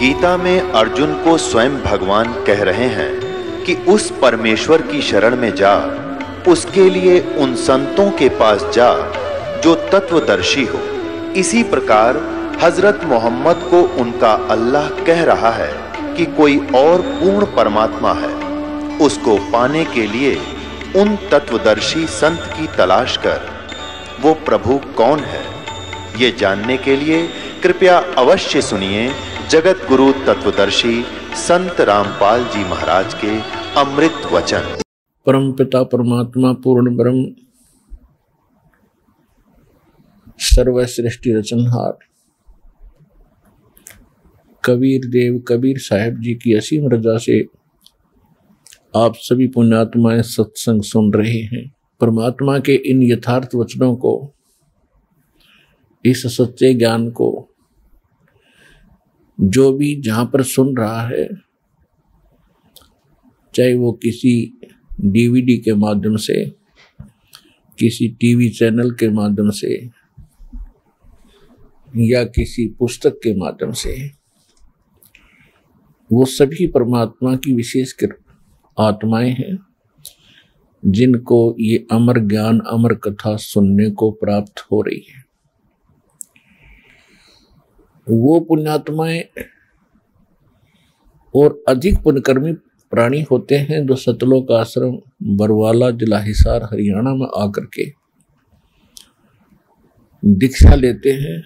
गीता में अर्जुन को स्वयं भगवान कह रहे हैं कि उस परमेश्वर की शरण में जा, उसके लिए उन संतों के पास जा जो तत्वदर्शी हो। इसी प्रकार हजरत मोहम्मद को उनका अल्लाह कह रहा है कि कोई और पूर्ण परमात्मा है, उसको पाने के लिए उन तत्वदर्शी संत की तलाश कर। वो प्रभु कौन है, ये जानने के लिए कृपया अवश्य सुनिए जगत गुरु तत्वदर्शी संत रामपाल जी महाराज के अमृत वचन। परमपिता परमात्मा पूर्ण ब्रह्म सर्वसृष्टि रचनहार कबीर देव कबीर साहब जी की असीम रजा से आप सभी पुण्यात्माएं सत्संग सुन रहे हैं। परमात्मा के इन यथार्थ वचनों को, इस सच्चे ज्ञान को जो भी जहाँ पर सुन रहा है, चाहे वो किसी डीवीडी के माध्यम से, किसी टीवी चैनल के माध्यम से या किसी पुस्तक के माध्यम से, वो सभी परमात्मा की विशेष आत्माएं हैं जिनको ये अमर ज्ञान अमर कथा सुनने को प्राप्त हो रही है। वो पुण्यात्माएं और अधिक पुण्यकर्मी प्राणी होते हैं जो सतलोक आश्रम बरवाला जिला हिसार हरियाणा में आकर के दीक्षा लेते हैं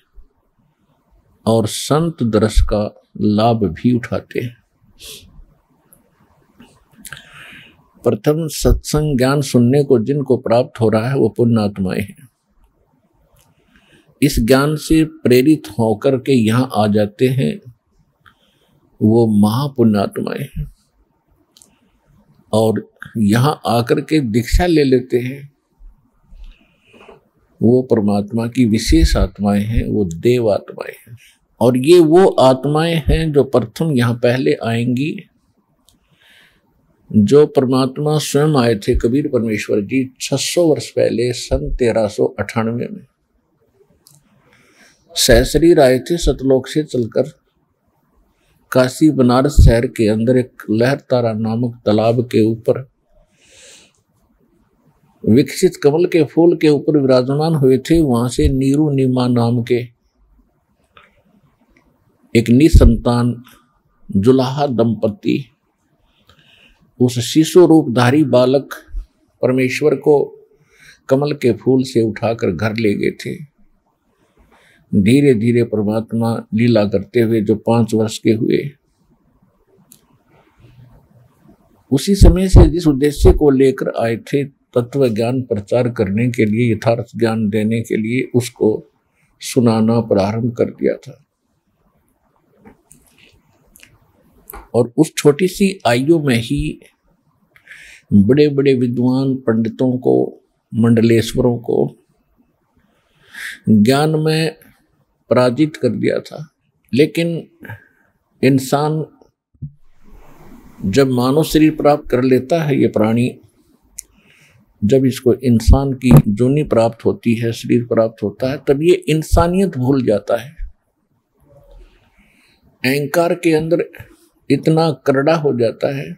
और संत दर्श का लाभ भी उठाते हैं। प्रथम सत्संग ज्ञान सुनने को जिनको प्राप्त हो रहा है वो पुण्यात्माएं हैं। इस ज्ञान से प्रेरित होकर के यहाँ आ जाते हैं वो महापुण्यात्माएं हैं और यहाँ आकर के दीक्षा ले लेते हैं। वो परमात्मा की विशेष आत्माएं हैं, वो देव आत्माएं हैं। और ये वो आत्माएं हैं जो प्रथम यहाँ पहले आएंगी, जो परमात्मा स्वयं आए थे कबीर परमेश्वर जी 600 वर्ष पहले सन 1398 में। सहशरीर आए थे सतलोक से चलकर, काशी बनारस शहर के अंदर एक लहरतारा नामक तालाब के ऊपर विकसित कमल के फूल के ऊपर विराजमान हुए थे। वहां से नीरू नीमा नाम के एक निसंतान जुलाहा दंपति उस शिशु रूपधारी बालक परमेश्वर को कमल के फूल से उठाकर घर ले गए थे। धीरे धीरे परमात्मा लीला करते हुए जो 5 वर्ष के हुए, उसी समय से जिस उद्देश्य को लेकर आए थे, तत्व ज्ञान प्रचार करने के लिए, यथार्थ ज्ञान देने के लिए, उसको सुनाना प्रारंभ कर दिया था। और उस छोटी सी आयु में ही बड़े बड़े विद्वान पंडितों को, मंडलेश्वरों को ज्ञान में पराजित कर दिया था। लेकिन इंसान जब मानव शरीर प्राप्त कर लेता है, ये प्राणी जब इसको इंसान की जोनी प्राप्त होती है, शरीर प्राप्त होता है, तब ये इंसानियत भूल जाता है। अहंकार के अंदर इतना करड़ा हो जाता है।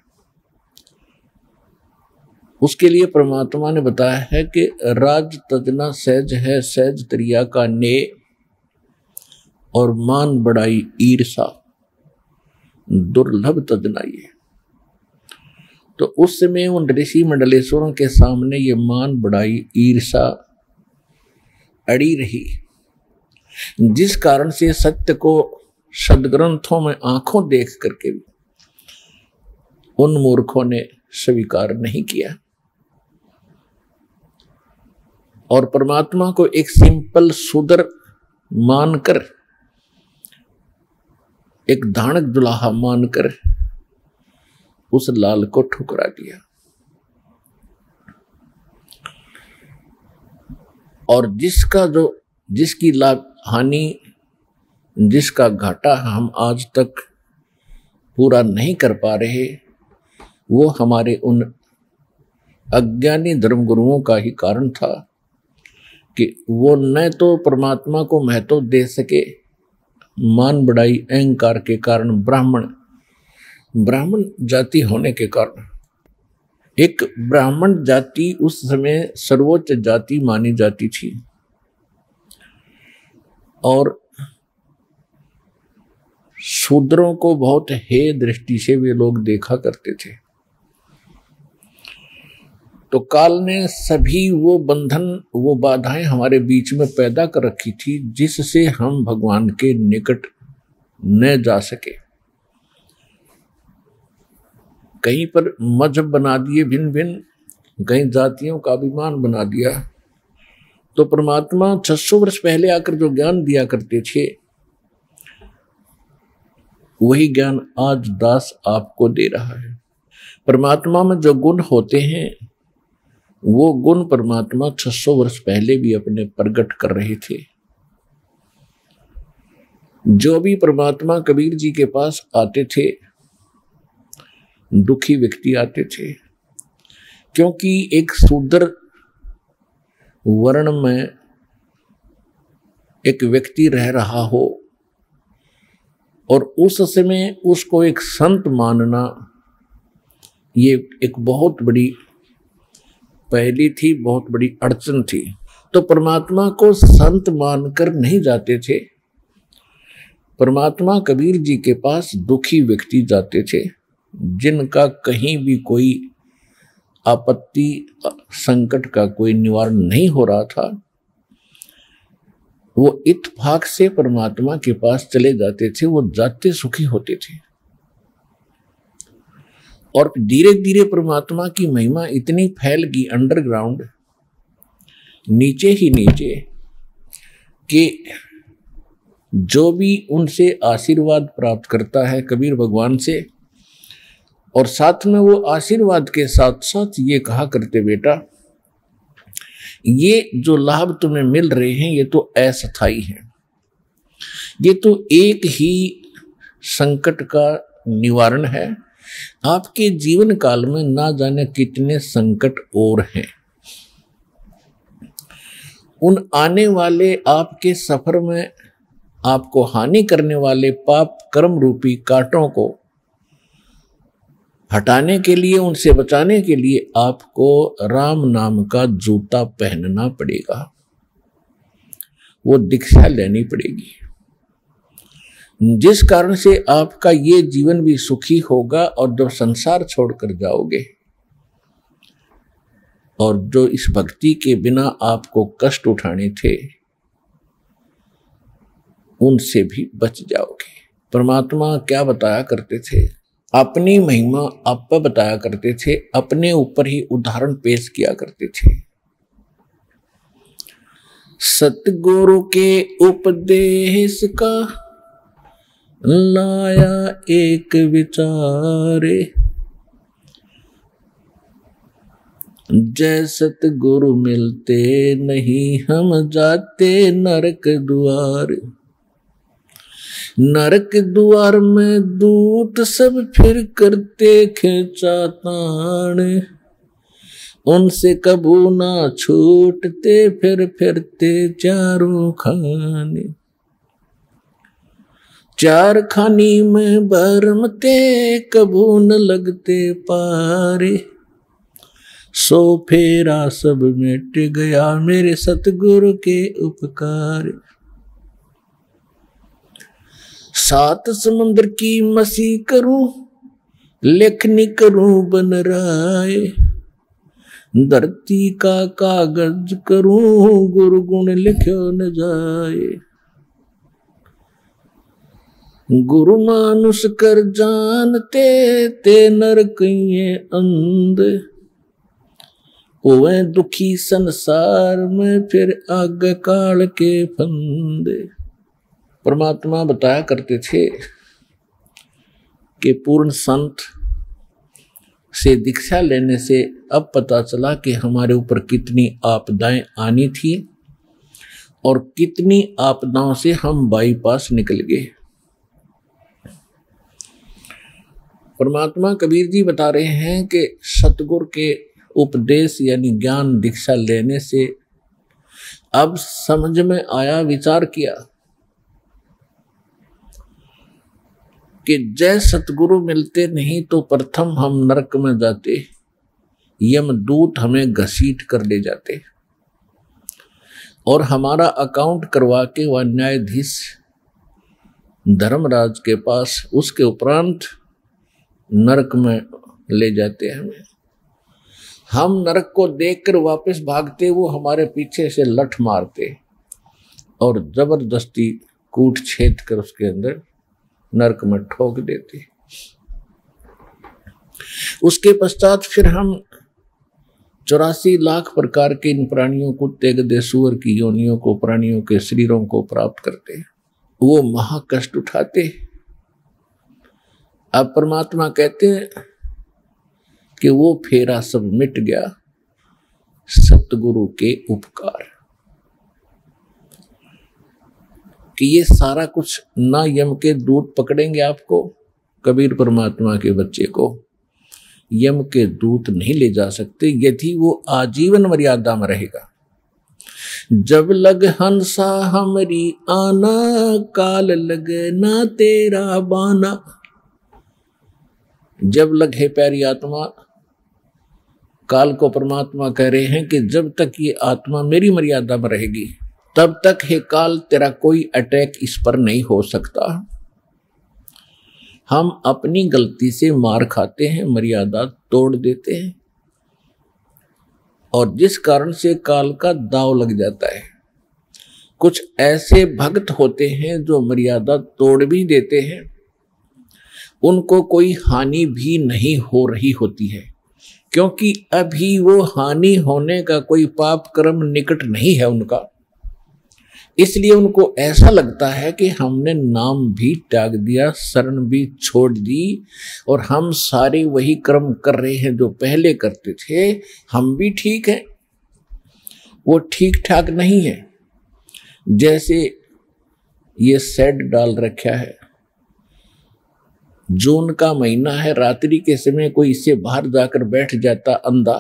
उसके लिए परमात्मा ने बताया है कि राज तजना सहज है सहज त्रिया का ने, और मान बढ़ाई ईर्षा दुर्लभ तजना ये। तो उस समय उन ऋषि मंडलेश्वरों के सामने ये मान बढ़ाई ईर्षा अड़ी रही, जिस कारण से सत्य को सदग्रंथों में आंखों देख करके भी उन मूर्खों ने स्वीकार नहीं किया। और परमात्मा को एक सिंपल सुदर मानकर, एक धानक दुलाहा मानकर उस लाल को ठुकरा दिया। और जिसकी लाभ हानि, जिसका घाटा हम आज तक पूरा नहीं कर पा रहे, वो हमारे उन अज्ञानी धर्मगुरुओं का ही कारण था कि वो न तो परमात्मा को महत्व दे सके मान बढ़ाई अहंकार के कारण ब्राह्मण जाति होने के कारण, एक ब्राह्मण जाति उस समय सर्वोच्च जाति मानी जाती थी और शूद्रों को बहुत हेय दृष्टि से वे लोग देखा करते थे। तो काल ने सभी वो बंधन वो बाधाएं हमारे बीच में पैदा कर रखी थी जिससे हम भगवान के निकट न जा सके। कहीं पर मजहब बना दिए भिन्न भिन्न, कहीं जातियों का अभिमान बना दिया। तो परमात्मा 600 वर्ष पहले आकर जो ज्ञान दिया करते थे वही ज्ञान आज दास आपको दे रहा है। परमात्मा में जो गुण होते हैं वो गुण परमात्मा 600 वर्ष पहले भी अपने प्रकट कर रहे थे। जो भी परमात्मा कबीर जी के पास आते थे दुखी व्यक्ति आते थे, क्योंकि एक शूद्र वर्ण में एक व्यक्ति रह रहा हो और उस समय उसको एक संत मानना ये एक बहुत बड़ी पहली थी, बहुत बड़ी अड़चन थी। तो परमात्मा को संत मानकर नहीं जाते थे, परमात्मा कबीर जी के पास दुखी व्यक्ति जाते थे जिनका कहीं भी कोई आपत्ति संकट का कोई निवारण नहीं हो रहा था। वो इत्फाक से परमात्मा के पास चले जाते थे, वो जाते सुखी होते थे। और धीरे धीरे परमात्मा की महिमा इतनी फैल गई अंडरग्राउंड नीचे ही नीचे कि जो भी उनसे आशीर्वाद प्राप्त करता है कबीर भगवान से, और साथ में वो आशीर्वाद के साथ साथ ये कहा करते, बेटा ये जो लाभ तुम्हें मिल रहे हैं ये तो अस्थायी है, ये तो एक ही संकट का निवारण है, आपके जीवन काल में ना जाने कितने संकट और हैं। उन आने वाले आपके सफर में आपको हानि करने वाले पाप कर्म रूपी कांटों को हटाने के लिए, उनसे बचाने के लिए आपको राम नाम का जूता पहनना पड़ेगा, वो दीक्षा लेनी पड़ेगी, जिस कारण से आपका ये जीवन भी सुखी होगा। और जब संसार छोड़कर जाओगे और जो इस भक्ति के बिना आपको कष्ट उठाने थे उनसे भी बच जाओगे। परमात्मा क्या बताया करते थे, अपनी महिमा आप पर बताया करते थे, अपने ऊपर ही उदाहरण पेश किया करते थे। सतगुरु के उपदेश का लाया एक विचारे, जय सतगुरु मिलते नहीं हम जाते नरक द्वार। नरक द्वार में दूत सब फिर करते खिंचा तान, उनसे कबू ना छूटते फिर फिरते चारों खाने। चार खानी में बरमते कबू न लगते पारे, सो फेरा सब मिट गया मेरे सतगुरु के उपकार। सात समुद्र की मसी करूं लेखनी करूं बन राय, धरती का कागज करूं गुरु गुण लिख्यो न जाए। गुरु मानुष कर जानते ते नर कहिए अंध, ओए दुखी संसार में फिर आग काल के फंद। परमात्मा बताया करते थे कि पूर्ण संत से दीक्षा लेने से अब पता चला कि हमारे ऊपर कितनी आपदाएं आनी थी और कितनी आपदाओं से हम बाईपास निकल गए। परमात्मा कबीर जी बता रहे हैं कि सतगुरु के उपदेश यानी ज्ञान दीक्षा लेने से अब समझ में आया, विचार किया कि जय सतगुरु मिलते नहीं तो प्रथम हम नरक में जाते, यमदूत हमें घसीट कर ले जाते और हमारा अकाउंट करवा के वह न्यायाधीश धर्मराज के पास, उसके उपरांत नरक में ले जाते हमें। हम नरक को देखकर वापस भागते, वो हमारे पीछे से लठ मारते और जबरदस्ती कूट छेद कर उसके अंदर नरक में ठोक देते। उसके पश्चात फिर हम 84 लाख प्रकार के इन प्राणियों को, तेग दे सूअर की योनियों को, प्राणियों के शरीरों को प्राप्त करते। वो महाकष्ट उठाते। अब परमात्मा कहते हैं कि वो फेरा सब मिट गया सतगुरु के उपकार, कि ये सारा कुछ ना यम के दूत पकड़ेंगे आपको, कबीर परमात्मा के बच्चे को यम के दूत नहीं ले जा सकते, यदि वो आजीवन मर्यादा में रहेगा। जब लग हंसा हमरी आना, काल लग ना तेरा बाना। जब लग है प्यारी आत्मा, काल को परमात्मा कह रहे हैं कि जब तक ये आत्मा मेरी मर्यादा में रहेगी तब तक हे काल तेरा कोई अटैक इस पर नहीं हो सकता। हम अपनी गलती से मार खाते हैं, मर्यादा तोड़ देते हैं और जिस कारण से काल का दाव लग जाता है। कुछ ऐसे भक्त होते हैं जो मर्यादा तोड़ भी देते हैं, उनको कोई हानि भी नहीं हो रही होती है, क्योंकि अभी वो हानि होने का कोई पाप कर्म निकट नहीं है उनका, इसलिए उनको ऐसा लगता है कि हमने नाम भी त्याग दिया, शरण भी छोड़ दी और हम सारे वही कर्म कर रहे हैं जो पहले करते थे, हम भी ठीक हैं। वो ठीक ठाक नहीं है। जैसे ये सेट डाल रखा है, जून का महीना है, रात्रि के समय कोई इससे बाहर जाकर बैठ जाता अंधा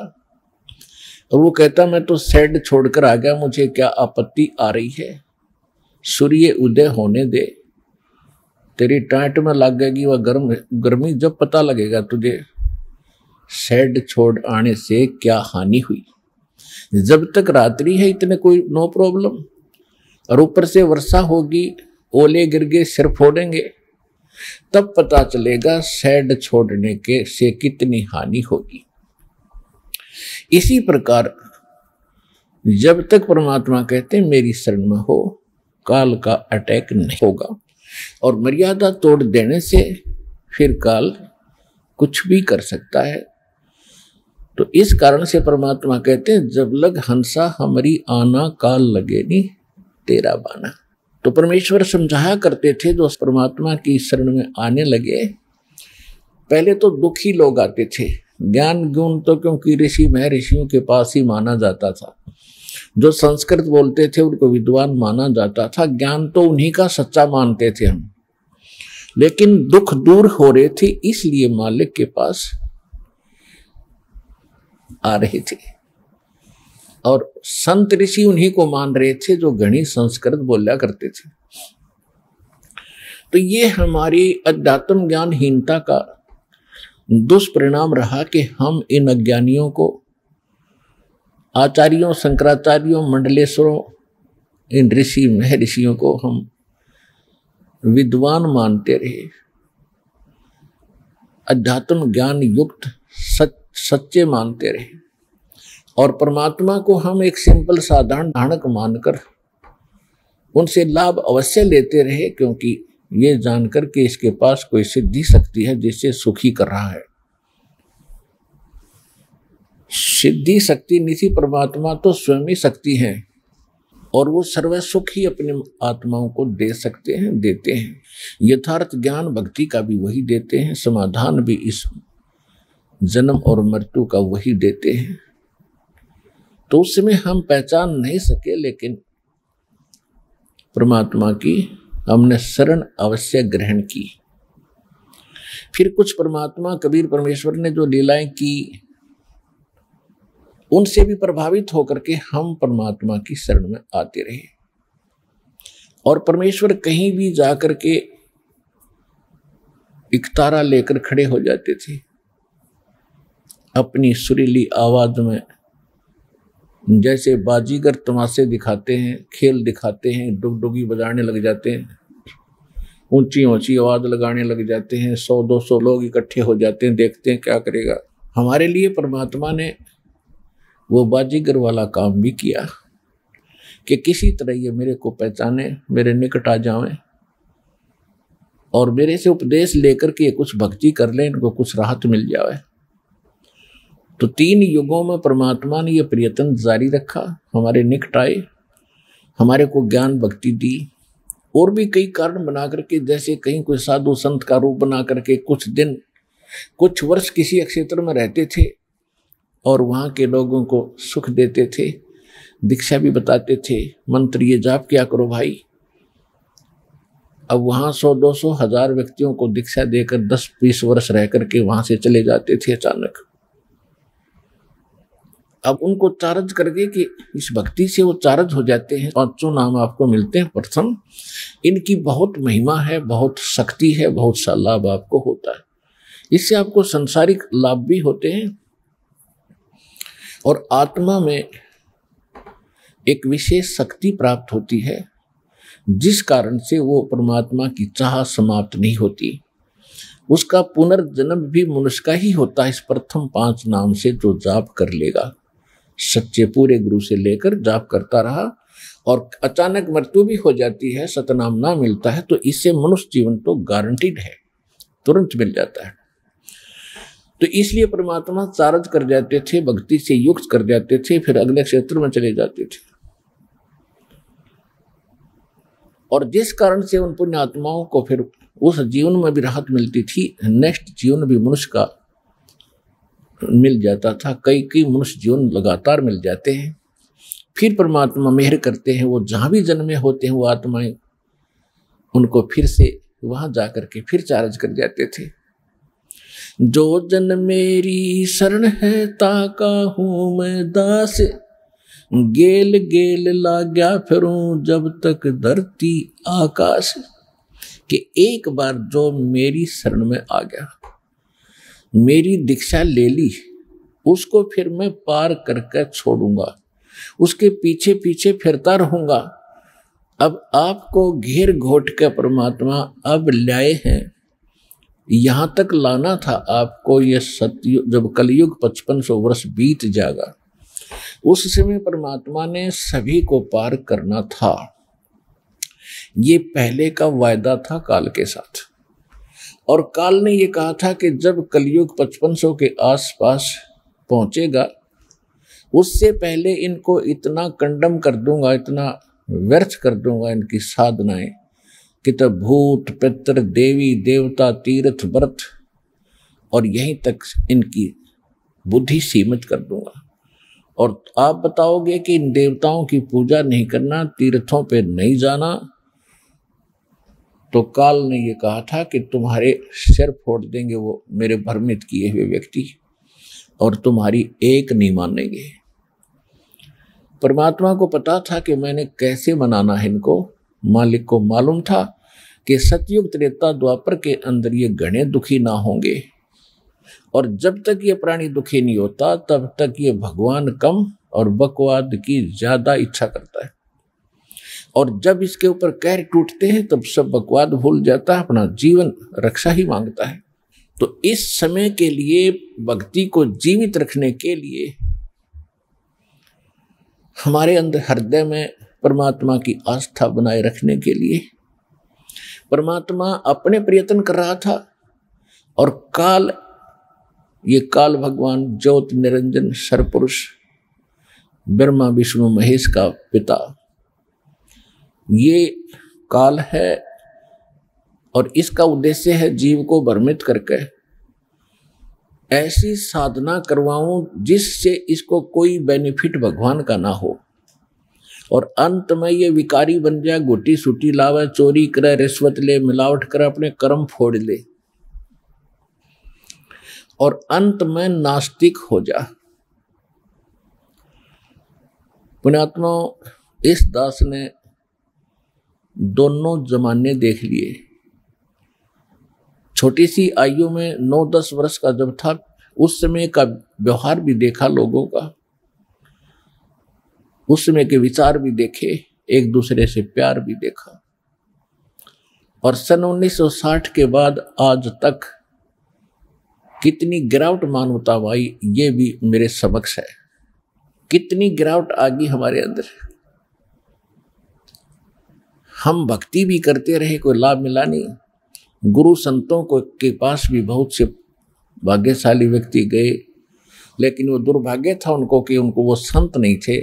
और वो कहता मैं तो शेड छोड़कर आ गया, मुझे क्या आपत्ति आ रही है, सूर्य उदय होने दे, तेरी टाट में लग गएगी वह गर्मी, जब पता लगेगा तुझे शेड छोड़ आने से क्या हानि हुई। जब तक रात्रि है इतने कोई नो प्रॉब्लम, और ऊपर से वर्षा होगी, ओले गिर गए, सिर फोड़ेंगे, तब पता चलेगा शेड छोड़ने के से कितनी हानि होगी। इसी प्रकार जब तक परमात्मा कहते मेरी शरण में हो, काल का अटैक नहीं होगा, और मर्यादा तोड़ देने से फिर काल कुछ भी कर सकता है। तो इस कारण से परमात्मा कहते हैं जब लग हंसा हमारी आना, काल लगे नी तेरा बाना। तो परमेश्वर समझाया करते थे जो उस परमात्मा की शरण में आने लगे, पहले तो दुखी लोग आते थे। ज्ञान गुण तो क्योंकि ऋषि महर्षियों के पास ही माना जाता था, जो संस्कृत बोलते थे उनको विद्वान माना जाता था, ज्ञान तो उन्हीं का सच्चा मानते थे हम, लेकिन दुख दूर हो रहे थे इसलिए मालिक के पास आ रहे थे, और संत ऋषि उन्हीं को मान रहे थे जो घनी संस्कृत बोला करते थे। तो ये हमारी अध्यात्म ज्ञानहीनता का दुष्परिणाम रहा कि हम इन अज्ञानियों को, आचार्यों, शंकराचार्यों, मंडलेश्वरों, इन ऋषि महर्षियों को हम विद्वान मानते रहे। अध्यात्म ज्ञान युक्त सच्चे मानते रहे और परमात्मा को हम एक सिंपल साधारण धारक मानकर उनसे लाभ अवश्य लेते रहे, क्योंकि ये जानकर कि इसके पास कोई सिद्धि शक्ति है जिससे सुखी कर रहा है। सिद्धि शक्ति निधि परमात्मा तो स्वयं ही शक्ति है और वो सर्व सुख ही अपने आत्माओं को दे सकते हैं, देते हैं। यथार्थ ज्ञान भक्ति का भी वही देते हैं, समाधान भी इस जन्म और मृत्यु का वही देते हैं। तो उस समय हम पहचान नहीं सके, लेकिन परमात्मा की हमने शरण अवश्य ग्रहण की। फिर कुछ परमात्मा कबीर परमेश्वर ने जो लीलाएं की उनसे भी प्रभावित होकर के हम परमात्मा की शरण में आते रहे, और परमेश्वर कहीं भी जाकर के इकतारा लेकर खड़े हो जाते थे, अपनी सुरीली आवाज में जैसे बाजीगर तमाशे दिखाते हैं, खेल दिखाते हैं, डुगडुगी बजाने लग जाते हैं, ऊंची ऊंची आवाज लगाने लग जाते हैं। 100-200 लोग इकट्ठे हो जाते हैं, देखते हैं क्या करेगा। हमारे लिए परमात्मा ने वो बाजीगर वाला काम भी किया कि किसी तरह ये मेरे को पहचाने, मेरे निकट आ जाएं और मेरे से उपदेश लेकर के कुछ भक्ति कर लें, इनको कुछ राहत मिल जाए। तो 3 युगों में परमात्मा ने ये प्रयत्न जारी रखा, हमारे निकट आए, हमारे को ज्ञान भक्ति दी और भी कई कारण बना करके, जैसे कहीं कोई साधु संत का रूप बना करके कुछ दिन कुछ वर्ष किसी क्षेत्र में रहते थे और वहाँ के लोगों को सुख देते थे, दीक्षा भी बताते थे, मंत्र ये जाप क्या करो भाई। अब वहाँ 100-200 हज़ार व्यक्तियों को दीक्षा देकर 10-20 वर्ष रह करके वहाँ से चले जाते थे अचानक। अब उनको चार्ज करके कि इस भक्ति से वो चार्ज हो जाते हैं, 500 नाम आपको मिलते हैं प्रथम। इनकी बहुत महिमा है, बहुत शक्ति है, बहुत सा लाभ आपको होता है। इससे आपको संसारिक लाभ भी होते हैं और आत्मा में एक विशेष शक्ति प्राप्त होती है, जिस कारण से वो परमात्मा की चाह समाप्त नहीं होती। उसका पुनर्जन्म भी मनुष्य का ही होता है इस प्रथम 5 नाम से, जो जाप कर लेगा, सच्चे पूरे गुरु से लेकर जाप करता रहा और अचानक मृत्यु भी हो जाती है, सतनाम ना मिलता है, तो इससे मनुष्य जीवन तो गारंटीड है, तुरंत मिल जाता है। तो इसलिए परमात्मा चार्ज कर जाते थे, भक्ति से युक्त कर जाते थे, फिर अगले क्षेत्र में चले जाते थे। और जिस कारण से उन पुण्य आत्माओं को फिर उस जीवन में भी राहत मिलती थी, नेक्स्ट जीवन भी मनुष्य का मिल जाता था। कई कई मनुष्य जीवन लगातार मिल जाते हैं। फिर परमात्मा मेहर करते हैं, वो जहाँ भी जन्मे होते हैं वो आत्माएं, उनको फिर से वहाँ जा करके फिर चार्ज कर जाते थे। जो जन मेरी शरण है ताका हूँ मैं दास, गेल गेल लाग्या फिरूं जब तक धरती आकाश। कि एक बार जो मेरी शरण में आ गया, मेरी दीक्षा ले ली, उसको फिर मैं पार करके छोड़ूंगा, उसके पीछे पीछे फिरता रहूंगा। अब आपको घेर घोट के परमात्मा अब लाए हैं, यहाँ तक लाना था आपको। ये सतयुग, जब कलयुग 5500 वर्ष बीत जाएगा, उस समय परमात्मा ने सभी को पार करना था। ये पहले का वायदा था काल के साथ, और काल ने ये कहा था कि जब कलयुग 5500 के आसपास पहुंचेगा, उससे पहले इनको इतना कंडम कर दूंगा, इतना व्यर्थ कर दूंगा इनकी साधनाएं, कि तब भूत पितर देवी देवता तीर्थ व्रत और यहीं तक इनकी बुद्धि सीमित कर दूंगा। और आप बताओगे कि इन देवताओं की पूजा नहीं करना, तीर्थों पे नहीं जाना, तो काल ने ये कहा था कि तुम्हारे सिर फोड़ देंगे वो मेरे भ्रमित किए हुए व्यक्ति, और तुम्हारी एक नहीं मानेंगे। परमात्मा को पता था कि मैंने कैसे मनाना है इनको। मालिक को मालूम था कि सतयुग त्रेता द्वापर के अंदर ये गणे दुखी ना होंगे, और जब तक ये प्राणी दुखी नहीं होता तब तक ये भगवान कम और बकवाद की ज्यादा इच्छा करता है। और जब इसके ऊपर कहर टूटते हैं तब सब बकवाद भूल जाता है, अपना जीवन रक्षा ही मांगता है। तो इस समय के लिए भक्ति को जीवित रखने के लिए हमारे अंदर हृदय में परमात्मा की आस्था बनाए रखने के लिए परमात्मा अपने प्रयत्न कर रहा था। और काल, ये काल भगवान ज्योत निरंजन सर्वपुरुष ब्रह्मा विष्णु महेश का पिता, ये काल है, और इसका उद्देश्य है जीव को भ्रमित करके ऐसी साधना करवाऊं जिससे इसको कोई बेनिफिट भगवान का ना हो, और अंत में ये विकारी बन जाए, गोटी सूटी लावे, चोरी करे, रिश्वत ले, मिलावट करे, अपने कर्म फोड़ ले और अंत में नास्तिक हो जा। पुण्यात्मा, इस दास ने दोनों जमाने देख लिए, छोटी सी आयु में 9-10 वर्ष का जब था, उस समय का व्यवहार भी देखा लोगों का, उस समय के विचार भी देखे, एक दूसरे से प्यार भी देखा। और सन 1960 के बाद आज तक कितनी गिरावट मानवता आई, ये भी मेरे समक्ष है। कितनी गिरावट आ गई हमारे अंदर। हम भक्ति भी करते रहे, कोई लाभ मिला नहीं। गुरु संतों को के पास भी बहुत से भाग्यशाली व्यक्ति गए, लेकिन वो दुर्भाग्य था उनको कि उनको वो संत नहीं थे,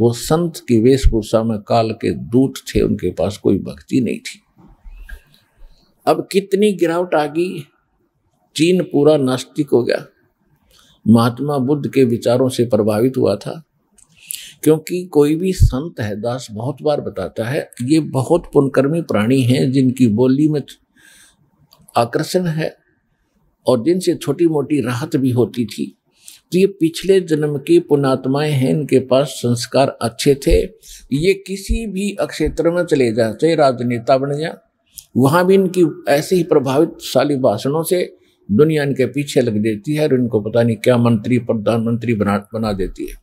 वो संत की वेशभूषा में काल के दूत थे, उनके पास कोई भक्ति नहीं थी। अब कितनी गिरावट आ गई, चीन पूरा नास्तिक हो गया। महात्मा बुद्ध के विचारों से प्रभावित हुआ था, क्योंकि कोई भी संत है, दास बहुत बार बताता है, ये बहुत पुण्यकर्मी प्राणी हैं जिनकी बोली में आकर्षण है और जिनसे छोटी मोटी राहत भी होती थी। तो ये पिछले जन्म की पुण्यात्माएं हैं, इनके पास संस्कार अच्छे थे। ये किसी भी क्षेत्र में चले जाते, राजनेता बन जा, वहाँ भी इनकी ऐसे ही प्रभावितशाली भाषणों से दुनिया इनके पीछे लग देती है और इनको पता नहीं क्या मंत्री प्रधानमंत्री बना देती है।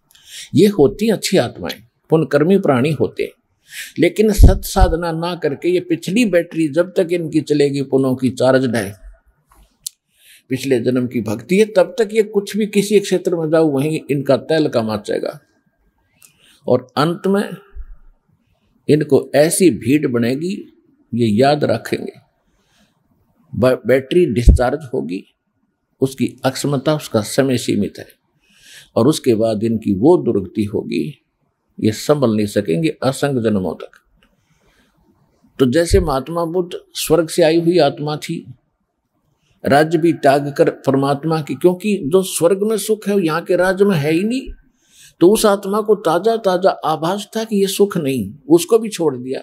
ये होती अच्छी आत्माएं, पुण्यकर्मी प्राणी होते, लेकिन सत साधना ना करके ये पिछली बैटरी जब तक इनकी चलेगी, पुनों की चार्ज है, पिछले जन्म की भक्ति है, तब तक ये कुछ भी किसी क्षेत्र में जाओ वहीं इनका तैल का मचेगा। और अंत में इनको ऐसी भीड़ बनेगी, ये याद रखेंगे, बैटरी डिस्चार्ज होगी, उसकी अक्षमता, उसका समय सीमित है, और उसके बाद इनकी वो दुर्गति होगी, ये संभल नहीं सकेंगे असंख्य जन्मों तक। तो जैसे महात्मा बुद्ध स्वर्ग से आई हुई आत्मा थी, राज्य भी त्याग कर परमात्मा की, क्योंकि जो स्वर्ग में सुख है वो यहाँ के राज्य में है ही नहीं। तो उस आत्मा को ताजा ताजा आभास था कि ये सुख नहीं, उसको भी छोड़ दिया,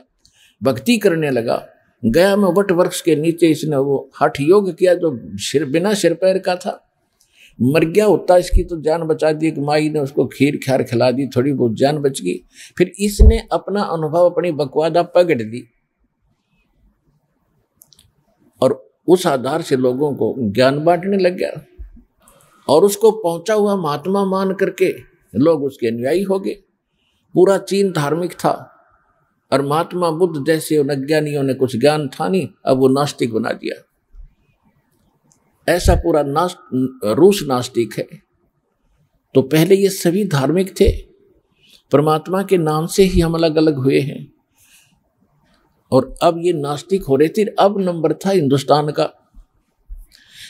भक्ति करने लगा। गया में वट वृक्ष के नीचे इसने वो हठ योग किया जो बिना सिर पैर का था। मर गया होता इसकी तो जान बचा दी, एक माई ने उसको खीर ख्यार खिला दी, थोड़ी बहुत जान बच गई। फिर इसने अपना अनुभव, अपनी बकवादा पकड़ दी और उस आधार से लोगों को ज्ञान बांटने लग गया, और उसको पहुंचा हुआ महात्मा मान करके लोग उसके अनुयायी हो गए। पूरा चीन धार्मिक था, और महात्मा बुद्ध जैसे उन अज्ञानियों ने कुछ ज्ञान था नहीं, अब वो नास्तिक बना दिया। ऐसा पूरा रूस नास्तिक है। तो पहले ये सभी धार्मिक थे, परमात्मा के नाम से ही हम अलग अलग हुए हैं, और अब ये नास्तिक हो रहे थे। अब नंबर था हिंदुस्तान का,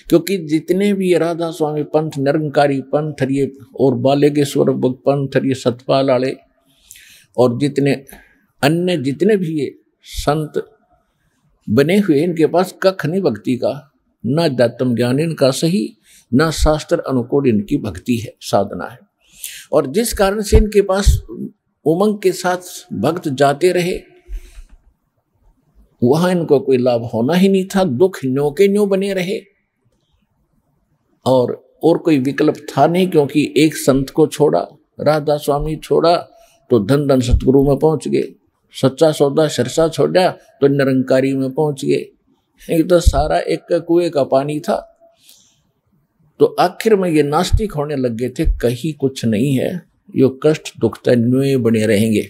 क्योंकि जितने भी राधा स्वामी पंथ, निरंकारी पंथ, ये और बालेगेश्वर पंथ, ये सतपाल आले, और जितने अन्य जितने भी ये संत बने हुए, इनके पास कख नहीं भक्ति का, ना दातम ज्ञान इनका सही, ना शास्त्र अनुकूल इनकी भक्ति है, साधना है। और जिस कारण से इनके पास उमंग के साथ भक्त जाते रहे, वहां इनको कोई लाभ होना ही नहीं था। दुख न्यों के न्यों बने रहे, और कोई विकल्प था नहीं, क्योंकि एक संत को छोड़ा, राधा स्वामी छोड़ा तो धन सतगुरु में पहुंच गए, सच्चा सौदा सरसा छोड़ा तो निरंकारी में पहुंच गए। ये तो सारा एक कुएं का पानी था। तो आखिर में ये नास्तिक होने लग गए थे, कहीं कुछ नहीं है, यो कष्ट दुखता न्योए बने रहेंगे।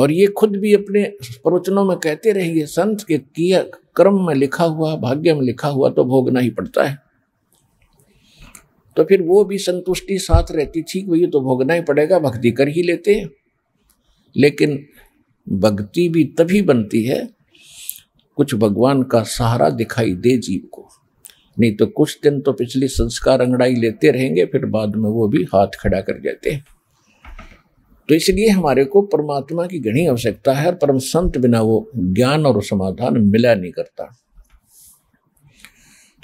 और ये खुद भी अपने प्रवचनों में कहते रहेंगे, संत के किया कर्म में लिखा हुआ, भाग्य में लिखा हुआ तो भोगना ही पड़ता है। तो फिर वो भी संतुष्टि साथ रहती थी कि ये तो भोगना ही पड़ेगा, भक्ति कर ही लेते हैं। लेकिन भक्ति भी तभी बनती है, कुछ भगवान का सहारा दिखाई दे जीव को, नहीं तो कुछ दिन तो पिछली संस्कार अंगड़ाई लेते रहेंगे, फिर बाद में वो भी हाथ खड़ा कर जाते हैं। तो इसलिए हमारे को परमात्मा की घनी आवश्यकता है, और परम संत बिना वो ज्ञान और समाधान मिला नहीं करता।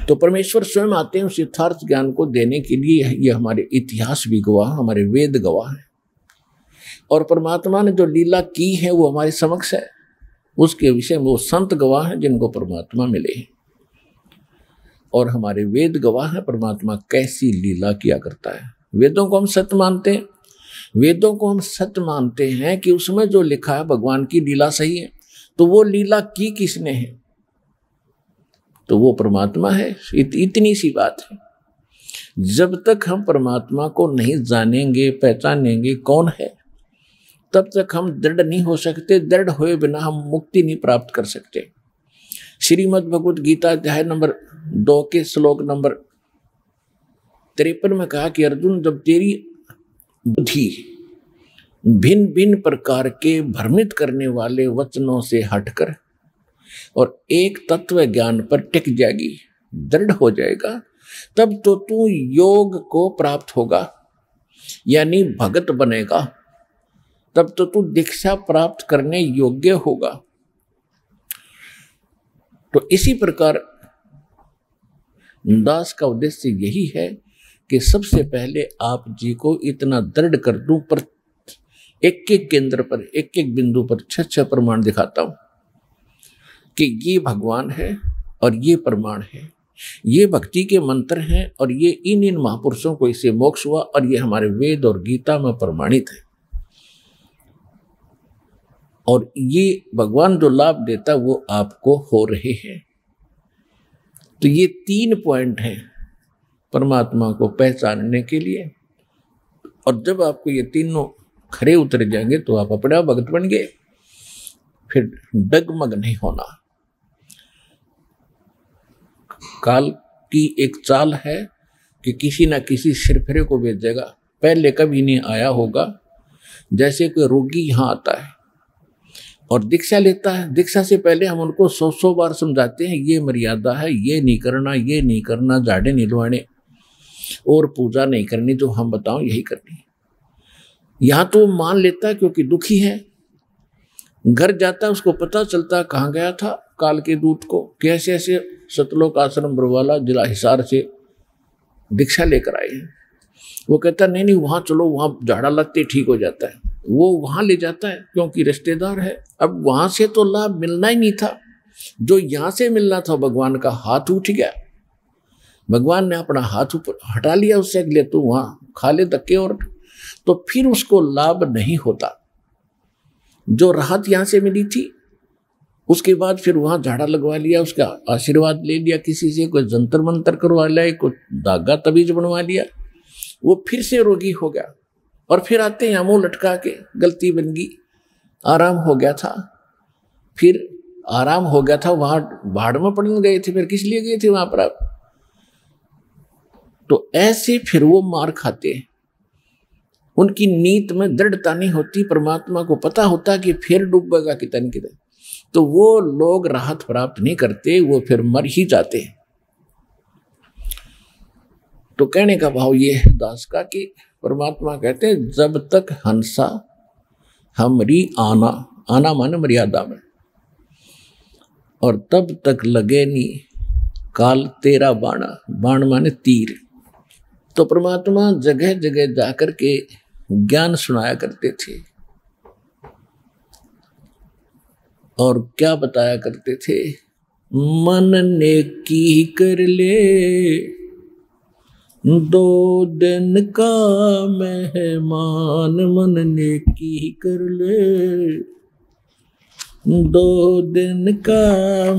तो परमेश्वर स्वयं आते हैं उस यथार्थ ज्ञान को देने के लिए। ये हमारे इतिहास भी गवाह, हमारे वेद गवाह है, और परमात्मा ने जो लीला की है वो हमारे समक्ष है, उसके विषय में वो संत गवाह हैं जिनको परमात्मा मिले हैं, और हमारे वेद गवाह हैं परमात्मा कैसी लीला किया करता है। वेदों को हम सत्य मानते हैं, वेदों को हम सत्य मानते हैं कि उसमें जो लिखा है भगवान की लीला सही है। तो वो लीला की किसने है? तो वो परमात्मा है। इतनी सी बात है। जब तक हम परमात्मा को नहीं जानेंगे, पहचानेंगे कौन है, तब तक हम दृढ़ नहीं हो सकते। दृढ़ हुए बिना हम मुक्ति नहीं प्राप्त कर सकते। श्रीमद भगवत गीता अध्याय नंबर 2 के श्लोक नंबर 53 में कहा कि अर्जुन, जब तेरी बुद्धि भिन्न भिन्न प्रकार के भ्रमित करने वाले वचनों से हटकर और एक तत्व ज्ञान पर टिक जाएगी, दृढ़ हो जाएगा, तब तो तू योग को प्राप्त होगा, यानी भगत बनेगा, तब तो तू दीक्षा प्राप्त करने योग्य होगा। तो इसी प्रकार दास का उद्देश्य यही है कि सबसे पहले आप जी को इतना दृढ़ कर दूं, पर एक-एक केंद्र पर, एक-एक बिंदु पर 6-6 प्रमाण दिखाता हूं कि ये भगवान है और ये प्रमाण है, ये भक्ति के मंत्र हैं और ये इन महापुरुषों को इससे मोक्ष हुआ और ये हमारे वेद और गीता में प्रमाणित है, और ये भगवान जो लाभ देता वो आपको हो रहे हैं। तो ये 3 पॉइंट हैं परमात्मा को पहचानने के लिए। और जब आपको ये तीनों खरे उतर जाएंगे तो आप अपने आप भगत बन गए, फिर डगमग नहीं होना। काल की एक चाल है कि किसी ना किसी सिरफिरे को भेजेगा। पहले कभी नहीं आया होगा। जैसे कोई रोगी यहाँ आता है और दीक्षा लेता है, दीक्षा से पहले हम उनको 100-100 बार समझाते हैं ये मर्यादा है, ये नहीं करना, ये नहीं करना, झाड़े नहीं लुआने और पूजा नहीं करनी, जो हम बताओ यही करनी है। यहाँ तो मान लेता है क्योंकि दुखी है। घर जाता है, उसको पता चलता कहाँ गया था, काल के दूत को कैसे ऐसे सतलोक आश्रम बरवाला जिला हिसार से दीक्षा लेकर आए हैं। वो कहता नहीं वहाँ चलो, वहाँ झाड़ा लगते ठीक हो जाता है। वो वहाँ ले जाता है क्योंकि रिश्तेदार है। अब वहाँ से तो लाभ मिलना ही नहीं था, जो यहाँ से मिलना था। भगवान का हाथ उठ गया, भगवान ने अपना हाथ ऊपर हटा लिया उससे, अगले तो वहाँ खा ले धक्के, और तो फिर उसको लाभ नहीं होता। जो राहत यहाँ से मिली थी उसके बाद फिर वहाँ झाड़ा लगवा लिया, उसका आशीर्वाद ले लिया किसी से, कोई जंतर मंतर करवा लिया, कोई धागा तबीज बनवा लिया, वो फिर से रोगी हो गया। और फिर आते हैं मुँह लटका के, गलती बन गई, आराम हो गया था, फिर आराम हो गया था, वहाँ भाड़ में पड़ने गए थे, फिर किस लिए गए थे वहाँ पर आप? तो ऐसे फिर वो मार खाते हैं। उनकी नीयत में दृढ़ता नहीं होती। परमात्मा को पता होता कि फिर डूबेगा कितना न कितना, तो वो लोग राहत प्राप्त नहीं करते, वो फिर मर ही जाते हैं। तो कहने का भाव ये है दास का कि परमात्मा कहते हैं जब तक हंसा हमरी आना, आना माने मर्यादा में, और तब तक लगे नी काल तेरा बाणा, बाण माने तीर। तो परमात्मा जगह जगह जाकर के ज्ञान सुनाया करते थे और क्या बताया करते थे, मन नेकी कर ले 2 दिन का मेहमान, मन नेकी कर ले 2 दिन का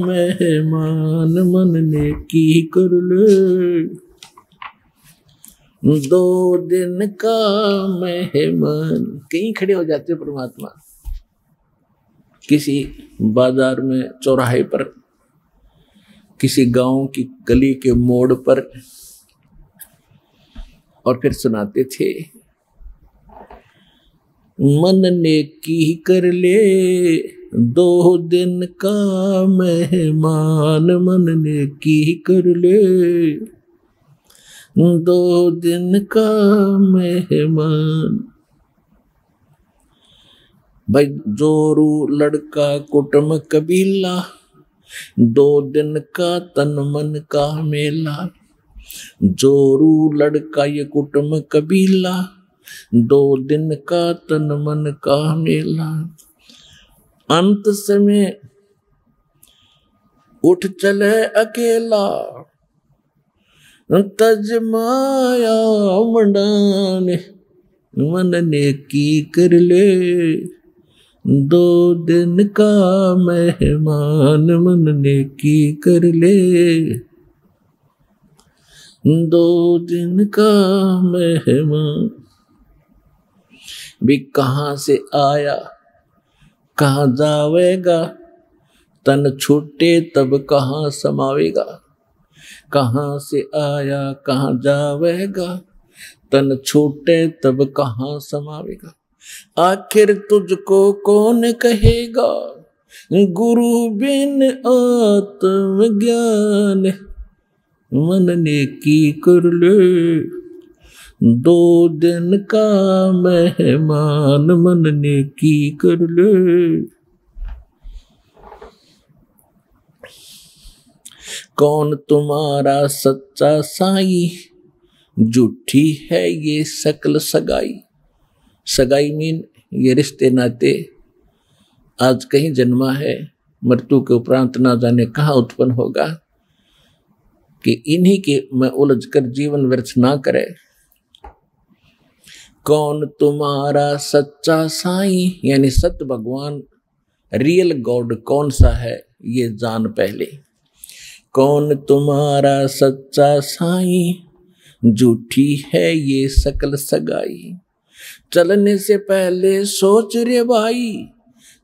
मेहमान, मन नेकी कर ले 2 दिन का मेहमान। कहीं खड़े हो जाते परमात्मा, किसी बाजार में चौराहे पर, किसी गांव की गली के मोड़ पर, और फिर सुनाते थे मन नेकी कर ले 2 दिन का मेहमान, मन नेकी कर ले 2 दिन का मेहमान। भाई जोरू लड़का कुटुम कबीला 2 दिन का तन मन का मेला, जोरू लड़का ये कुटुम कबीला 2 दिन का तन मन का मेला। अंत समय उठ चले अकेला, तज माया मंडाने, मन नेकी कर ले दो दिन का मेहमान मन नेकी कर ले, दो दिन का मेहमान भी कहाँ से आया कहाँ जावेगा, तन छूटे तब कहाँ समावेगा। कहाँ से आया कहाँ जावेगा, तन छूटे तब कहाँ समावेगा। आखिर तुझको कौन कहेगा, गुरु बिन आत्म ज्ञान मन नेकी कर ले, दो दिन का मेहमान मन नेकी कर ले। कौन तुम्हारा सच्चा साई, झूठी है ये शकल सगाई। सगाई मीन ये रिश्ते नाते। आज कहीं जन्मा है, मृत्यु के उपरांत ना जाने कहाँ उत्पन्न होगा, कि इन्हीं के मैं उलझ कर जीवन व्यर्थ ना करे। कौन तुम्हारा सच्चा साईं, यानी सत भगवान, रियल गॉड कौन सा है ये जान पहले। कौन तुम्हारा सच्चा साईं, झूठी है ये शकल सगाई। चलने से पहले सोच रे भाई,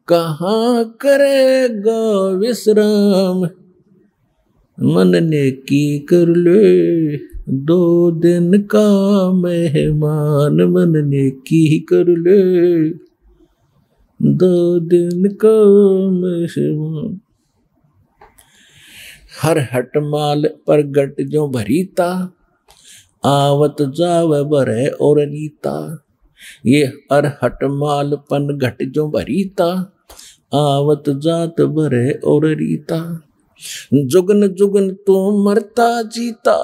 कहाँ करेगा विश्राम मन नेकी कर ले, दो दिन का मेहमान मन नेकी कर ले, दो दिन का मेहमान। हर हटमाल पर गट जो भरीता, आवत जाव बरे और रीता। ये हर हटमालपन घट जो भरीता, आवत जात भरे और रीता। जुगन जुगन तो मरता जीता,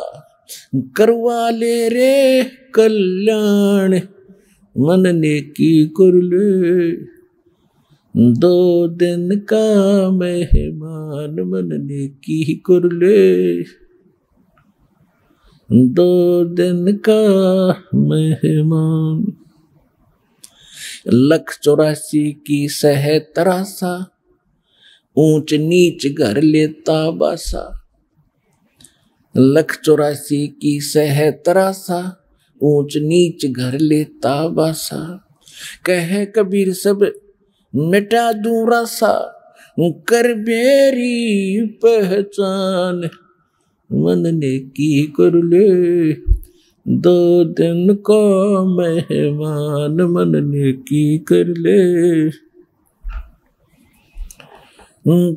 करवा ले रे कल्याण मन नेकी कर ले, दो दिन का मेहमान मन नेकी कर ले, दो दिन का मेहमान। 184 की सह तरासा, ऊंच नीच घर लेता बासा। 184 की सह तरासा, ऊंच नीच घर लेता बासा। कहे कबीर सब मिटा दूं रासा, कर मेरी पहचान मन नेकी कर ले, दो दिन को मेहमान मन नेकी कर ले,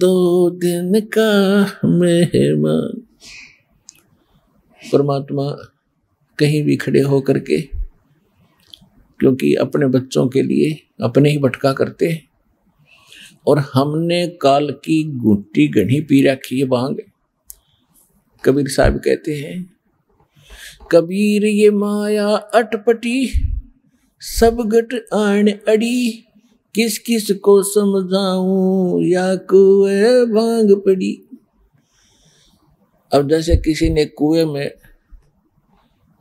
दो दिन का मेहमान। परमात्मा कहीं भी खड़े होकर के, क्योंकि अपने बच्चों के लिए अपने ही भटका करते हैं, और हमने काल की घुट्टी घनी पी रखी है भांग। कबीर साहब कहते हैं, कबीर ये माया अटपटी, सब गट आन अड़ी, किस किस को समझाऊं या कुए भांग पड़ी। अब जैसे किसी ने कुएं में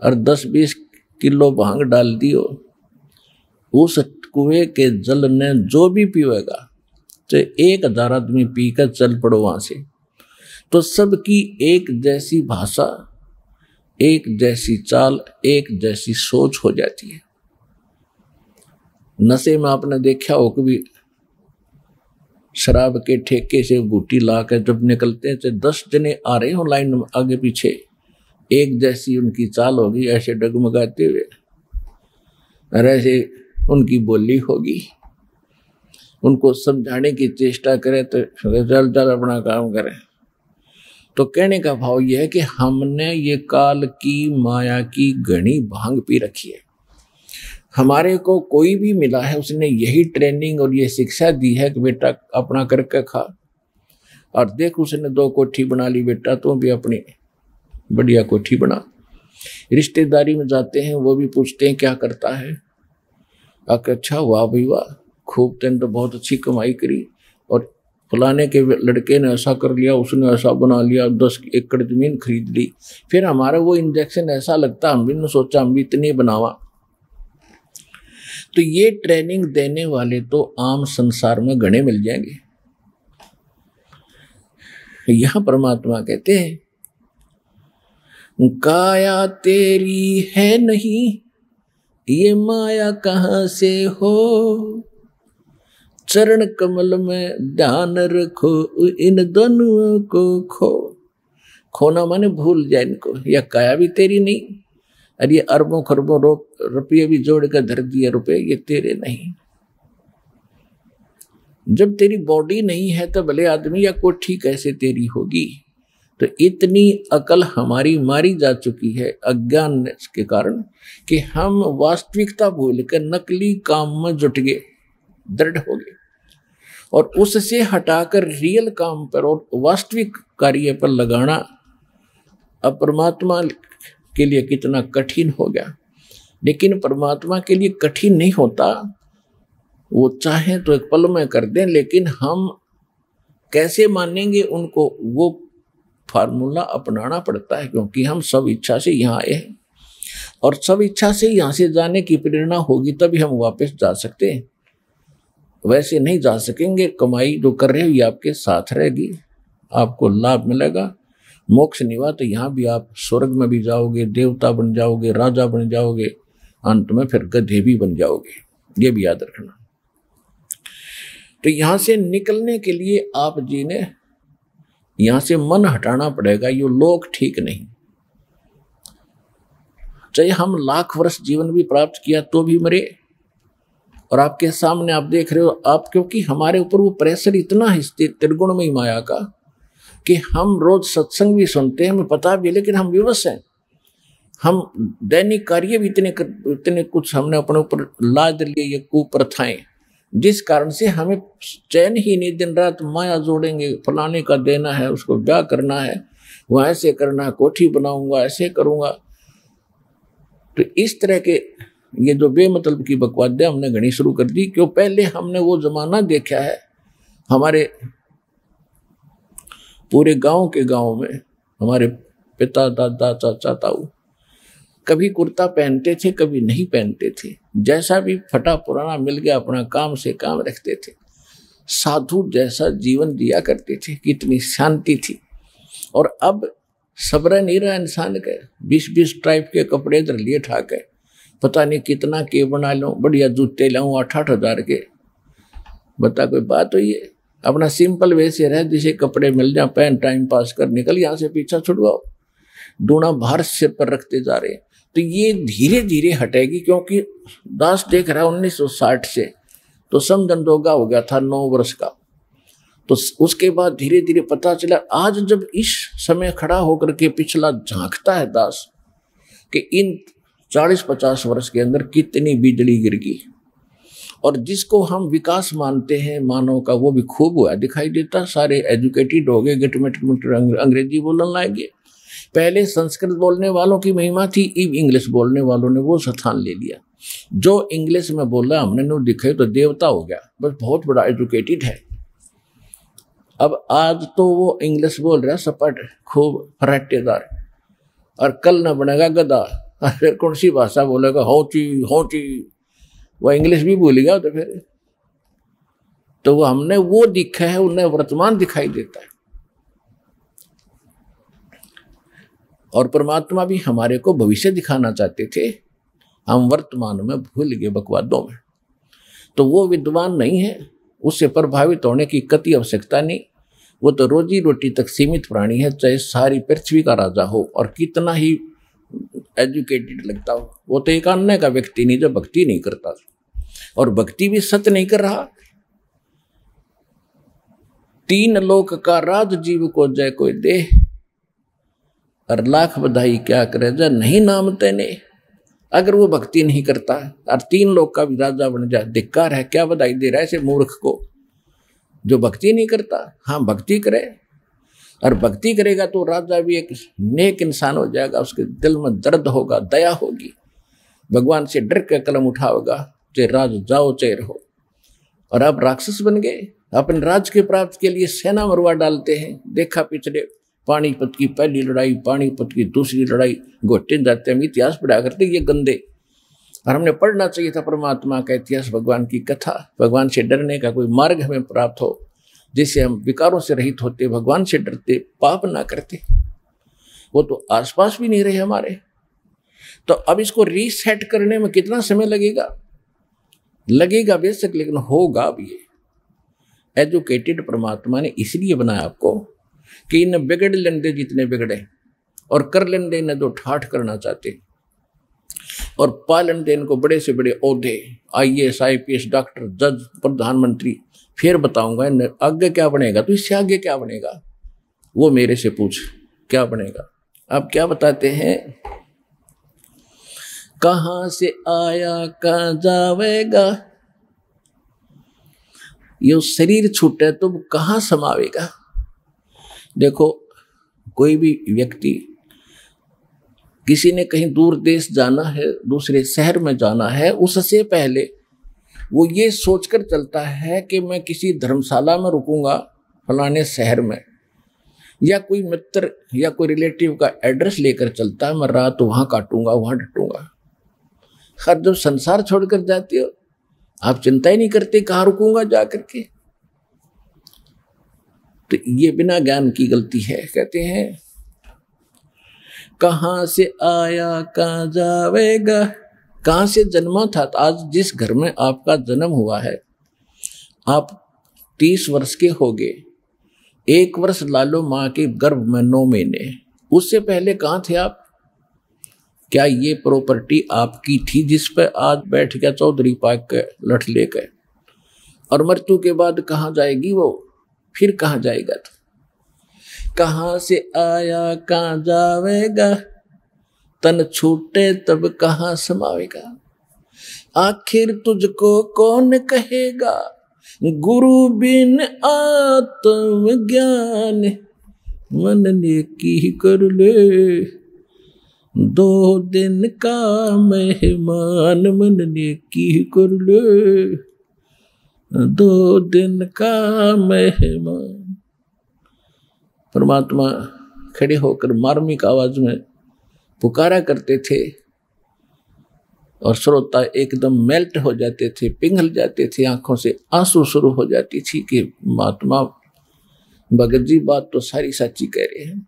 और 10-20 किलो भांग डाल दियो, उस कुएं के जल ने जो भी पीवेगा, चाहे 1000 आदमी पीकर चल पड़ो वहां से, तो सबकी एक जैसी भाषा, एक जैसी चाल, एक जैसी सोच हो जाती है। नशे में आपने देखा हो कभी, शराब के ठेके से बूटी लाकर जब निकलते हैं, तो 10 जने आ रहे हो लाइन में आगे पीछे, एक जैसी उनकी चाल होगी, ऐसे डगमगाते हुए, और ऐसे उनकी बोली होगी। उनको समझाने की चेष्टा करें तो चल चल अपना काम करें। तो कहने का भाव यह है कि हमने ये काल की माया की घनी भांग पी रखी है। हमारे को कोई भी मिला है, उसने यही ट्रेनिंग और ये शिक्षा दी है कि बेटा अपना करके खा, और देख उसने 2 कोठी बना ली, बेटा तुम भी अपनी बढ़िया कोठी बना। रिश्तेदारी में जाते हैं, वो भी पूछते हैं क्या करता है, आके अच्छा वाह भाई वाह, खूब तेन तो बहुत अच्छी कमाई करी, और फलाने के लड़के ने ऐसा कर लिया, उसने ऐसा बना लिया, 10 एकड़ जमीन खरीद ली। फिर हमारा वो इंजेक्शन ऐसा लगता, हम भी ने सोचा हम भी इतने बनावा। तो ये ट्रेनिंग देने वाले तो आम संसार में गणे मिल जाएंगे। यहां परमात्मा कहते हैं काया तेरी है नहीं, ये माया कहां से हो, चरण कमल में ध्यान रखो इन दोनों को खो। खोना माने भूल जाए इनको, यह काया भी तेरी नहीं और ये अरबों खरबों रुपये भी जोड़ कर धर दिए रुपये, ये तेरे नहीं। जब तेरी बॉडी नहीं है तो भले आदमी या कोठी कैसे तेरी होगी। तो इतनी अकल हमारी मारी जा चुकी है अज्ञान के कारण कि हम वास्तविकता भूलकर नकली काम में जुट गए, दृढ़ हो गए और उससे हटाकर रियल काम पर और वास्तविक कार्य पर लगाना अब परमात्मा के लिए कितना कठिन हो गया। लेकिन परमात्मा के लिए कठिन नहीं होता, वो चाहे तो एक पल में कर दें, लेकिन हम कैसे मानेंगे उनको, वो फार्मूला अपनाना पड़ता है। क्योंकि हम सब इच्छा से यहाँ आए हैं और सब इच्छा से यहाँ से जाने की प्रेरणा होगी तभी हम वापस जा सकते हैं, वैसे नहीं जा सकेंगे। कमाई जो कर रहे हो ये आपके साथ रहेगी, आपको लाभ मिलेगा, मोक्ष निवा तो यहाँ भी आप स्वर्ग में भी जाओगे, देवता बन जाओगे, राजा बन जाओगे, अंत में फिर गधे भी बन जाओगे, ये भी याद रखना। तो यहाँ से निकलने के लिए आप जी ने यहाँ से मन हटाना पड़ेगा। ये लोग ठीक नहीं, चाहे हम लाख वर्ष जीवन भी प्राप्त किया तो भी मरे। और आपके सामने आप देख रहे हो आप, क्योंकि हमारे ऊपर वो प्रेशर इतना है त्रिगुणमयी माया का कि हम रोज सत्संग भी सुनते हैं, हमें पता भी है, लेकिन हम विवश हैं। हम दैनिक कार्य भी इतने कुछ हमने अपने ऊपर लाद लिए ये कुप्रथाएं, जिस कारण से हमें चैन ही नहीं, दिन रात माया जोड़ेंगे, फलाने का देना है, उसको ब्याह करना है, वह ऐसे करना है, कोठी बनाऊंगा, ऐसे करूंगा। तो इस तरह के ये जो बेमतलब की बकवादियाँ हमने गणी शुरू कर दी, क्यों पहले हमने वो जमाना देखा है। हमारे पूरे गांव के गांव में हमारे पिता दादा चाचा ताऊ कभी कुर्ता पहनते थे, कभी नहीं पहनते थे, जैसा भी फटा पुराना मिल गया अपना काम से काम रखते थे। साधु जैसा जीवन जिया करते थे, कितनी शांति थी। और अब सब्र नहीं रहा इंसान के, 20-20 टाइप के कपड़े इधर लिए ठाक है, पता नहीं कितना के बना लूँ, बढ़िया जूते लाऊँ 8-8 हज़ार के। बता कोई बात हुई है? अपना सिंपल वैसे रहे जिसे कपड़े मिल जाए, पहन, टाइम पास कर, निकल यहाँ से, पीछा छुड़वाओ। दूना भार सिर पर रखते जा रहे हैं। तो ये धीरे धीरे हटेगी, क्योंकि दास देख रहा है 1960 से तो समझन दोगा हो गया था 9 वर्ष का। तो उसके बाद धीरे धीरे पता चला, आज जब इस समय खड़ा होकर के पिछला झांकता है दास कि इन 40-50 वर्ष के अंदर कितनी बिजली गिर गई। और जिसको हम विकास मानते हैं मानव का, वो भी खूब हुआ दिखाई देता। सारे एजुकेटेड हो गए, गिटमिट अंग्रेजी बोलने लाएंगे। पहले संस्कृत बोलने वालों की महिमा थी, अब इंग्लिश बोलने वालों ने वो स्थान ले लिया। जो इंग्लिश में बोला हमने नो दिखे तो देवता हो गया, बस बहुत बड़ा एजुकेटेड है। अब आज तो वो इंग्लिश बोल रहा है सपाट, खूब फराटेदार, और कल न बनेगा गधा। फिर कौन सी भाषा बोलेगा, होची। वह इंग्लिश भी बोलेगा तो फिर तो वो हमने वो दिखा है, उन्हें वर्तमान दिखाई देता है। और परमात्मा भी हमारे को भविष्य दिखाना चाहते थे, हम वर्तमान में भूल गए बकवादों में। तो वो विद्वान नहीं है, उससे प्रभावित होने की कतई आवश्यकता नहीं। वो तो रोजी रोटी तक सीमित प्राणी है, चाहे सारी पृथ्वी का राजा हो और कितना ही एजुकेटेड लगता हो। वो तो एक अन्य का व्यक्ति नहीं जो भक्ति नहीं करता, और भक्ति भी सत्य नहीं कर रहा। 3 लोक का राज जीव को जय कोई दे, और लाख बधाई क्या करे जा नहीं नाम तेने। अगर वो भक्ति नहीं करता और 3 लोक का भी राजा बन जाए, धिक्कार है, क्या बधाई दे रहा है ऐसे मूर्ख को जो भक्ति नहीं करता। हाँ, भक्ति करे, और भक्ति करेगा तो राजा भी एक नेक इंसान हो जाएगा। उसके दिल में दर्द होगा, दया होगी, भगवान से डर के कलम उठाओगा, चाहे राज जाओ चाहे रहो। और अब राक्षस बन गए, अपने राज के प्राप्त के लिए सेना मरवा डालते हैं। देखा पिछले पानीपत की पहली लड़ाई, पानीपत की दूसरी लड़ाई, गोटे जाते हम इतिहास पढ़ा करते, ये गंदे और हमने पढ़ना चाहिए था परमात्मा का इतिहास, भगवान की कथा, भगवान से डरने का कोई मार्ग हमें प्राप्त हो जिससे हम विकारों से रहित होते, भगवान से डरते, पाप ना करते। वो तो आसपास भी नहीं रहे हमारे। तो अब इसको रीसेट करने में कितना समय लगेगा? लगेगा बेशक, लेकिन होगा भी। एजुकेटेड परमात्मा ने इसलिए बनाया आपको कि इन्हें बिगड़ लेंदे जितने बिगड़े और कर लेंदे इन्हें जो ठाठ करना चाहते और पालन देन को बड़े से बड़े ओहदे, IAS IPS, डॉक्टर, जज, प्रधानमंत्री। फिर बताऊंगा आगे क्या बनेगा, तो इससे आगे क्या बनेगा वो मेरे से पूछ, क्या बनेगा। आप क्या बताते हैं, कहाँ से आया कहाँ जावेगा, यो शरीर छूटे तुम कहाँ समावेगा। देखो कोई भी व्यक्ति, किसी ने कहीं दूर देश जाना है, दूसरे शहर में जाना है, उससे पहले वो ये सोचकर चलता है कि मैं किसी धर्मशाला में रुकूंगा फलाने शहर में, या कोई मित्र या कोई रिलेटिव का एड्रेस लेकर चलता है, मैं रात वहाँ काटूंगा, वहाँ डटूंगा। खैर जब संसार छोड़कर जाते हो आप चिंता ही नहीं करते कहाँ रुकूंगा जा करके। तो ये बिना ज्ञान की गलती है। कहते हैं कहाँ से आया कहाँ जावेगा, कहाँ से जन्मा था। आज जिस घर में आपका जन्म हुआ है, आप 30 वर्ष के हो गए, 1 वर्ष लालो माँ के गर्भ में 9 महीने, उससे पहले कहाँ थे आप? क्या ये प्रॉपर्टी आपकी थी जिस पर आज बैठ गया चौधरी पाक के लठ ले गए? और मृत्यु के बाद कहाँ जाएगी वो, फिर कहाँ जाएगा? कहाँ से आया कहाँ जावेगा, तन छूटे तब कहाँ समावेगा। आखिर तुझको कौन कहेगा, गुरु बिन आत्म ज्ञान, मन नेकी ही कर ले 2 दिन का मेहमान, मन नेकी ही कर ले 2 दिन का मेहमान। परमात्मा खड़े होकर मार्मिक आवाज में पुकारा करते थे और श्रोता एकदम मेल्ट हो जाते थे, पिघल जाते थे, आंखों से आंसू शुरू हो जाती थी कि महात्मा भगत जी बात तो सारी सच्ची कह रहे हैं।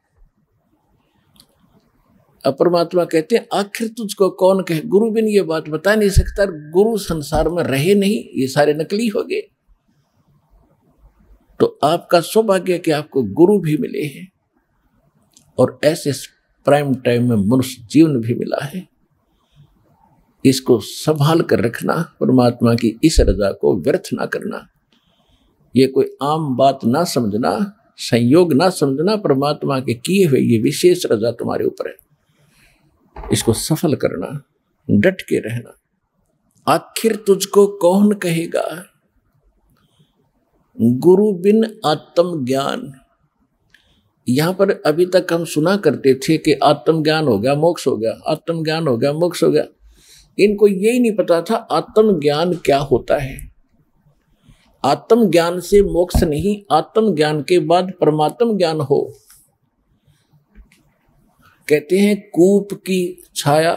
अब परमात्मा कहते हैं आखिर तुझको कौन कहे, गुरु बिन ये बात बता नहीं सकता। गुरु संसार में रहे नहीं, ये सारे नकली हो गए। तो आपका सौभाग्य कि आपको गुरु भी मिले हैं और ऐसे प्राइम टाइम में मनुष्य जीवन भी मिला है। इसको संभाल कर रखना, परमात्मा की इस रजा को व्यर्थ ना करना। ये कोई आम बात ना समझना, संयोग ना समझना, परमात्मा के किए हुए ये विशेष रजा तुम्हारे ऊपर है, इसको सफल करना, डट के रहना। आखिर तुझको कौन कहेगा, गुरु बिन आत्मज्ञान। यहाँ पर अभी तक हम सुना करते थे कि आत्मज्ञान हो गया मोक्ष हो गया, आत्मज्ञान हो गया मोक्ष हो गया। इनको यही नहीं पता था आत्मज्ञान क्या होता है। आत्मज्ञान से मोक्ष नहीं, आत्मज्ञान के बाद परमात्म ज्ञान हो। कहते हैं कूप की छाया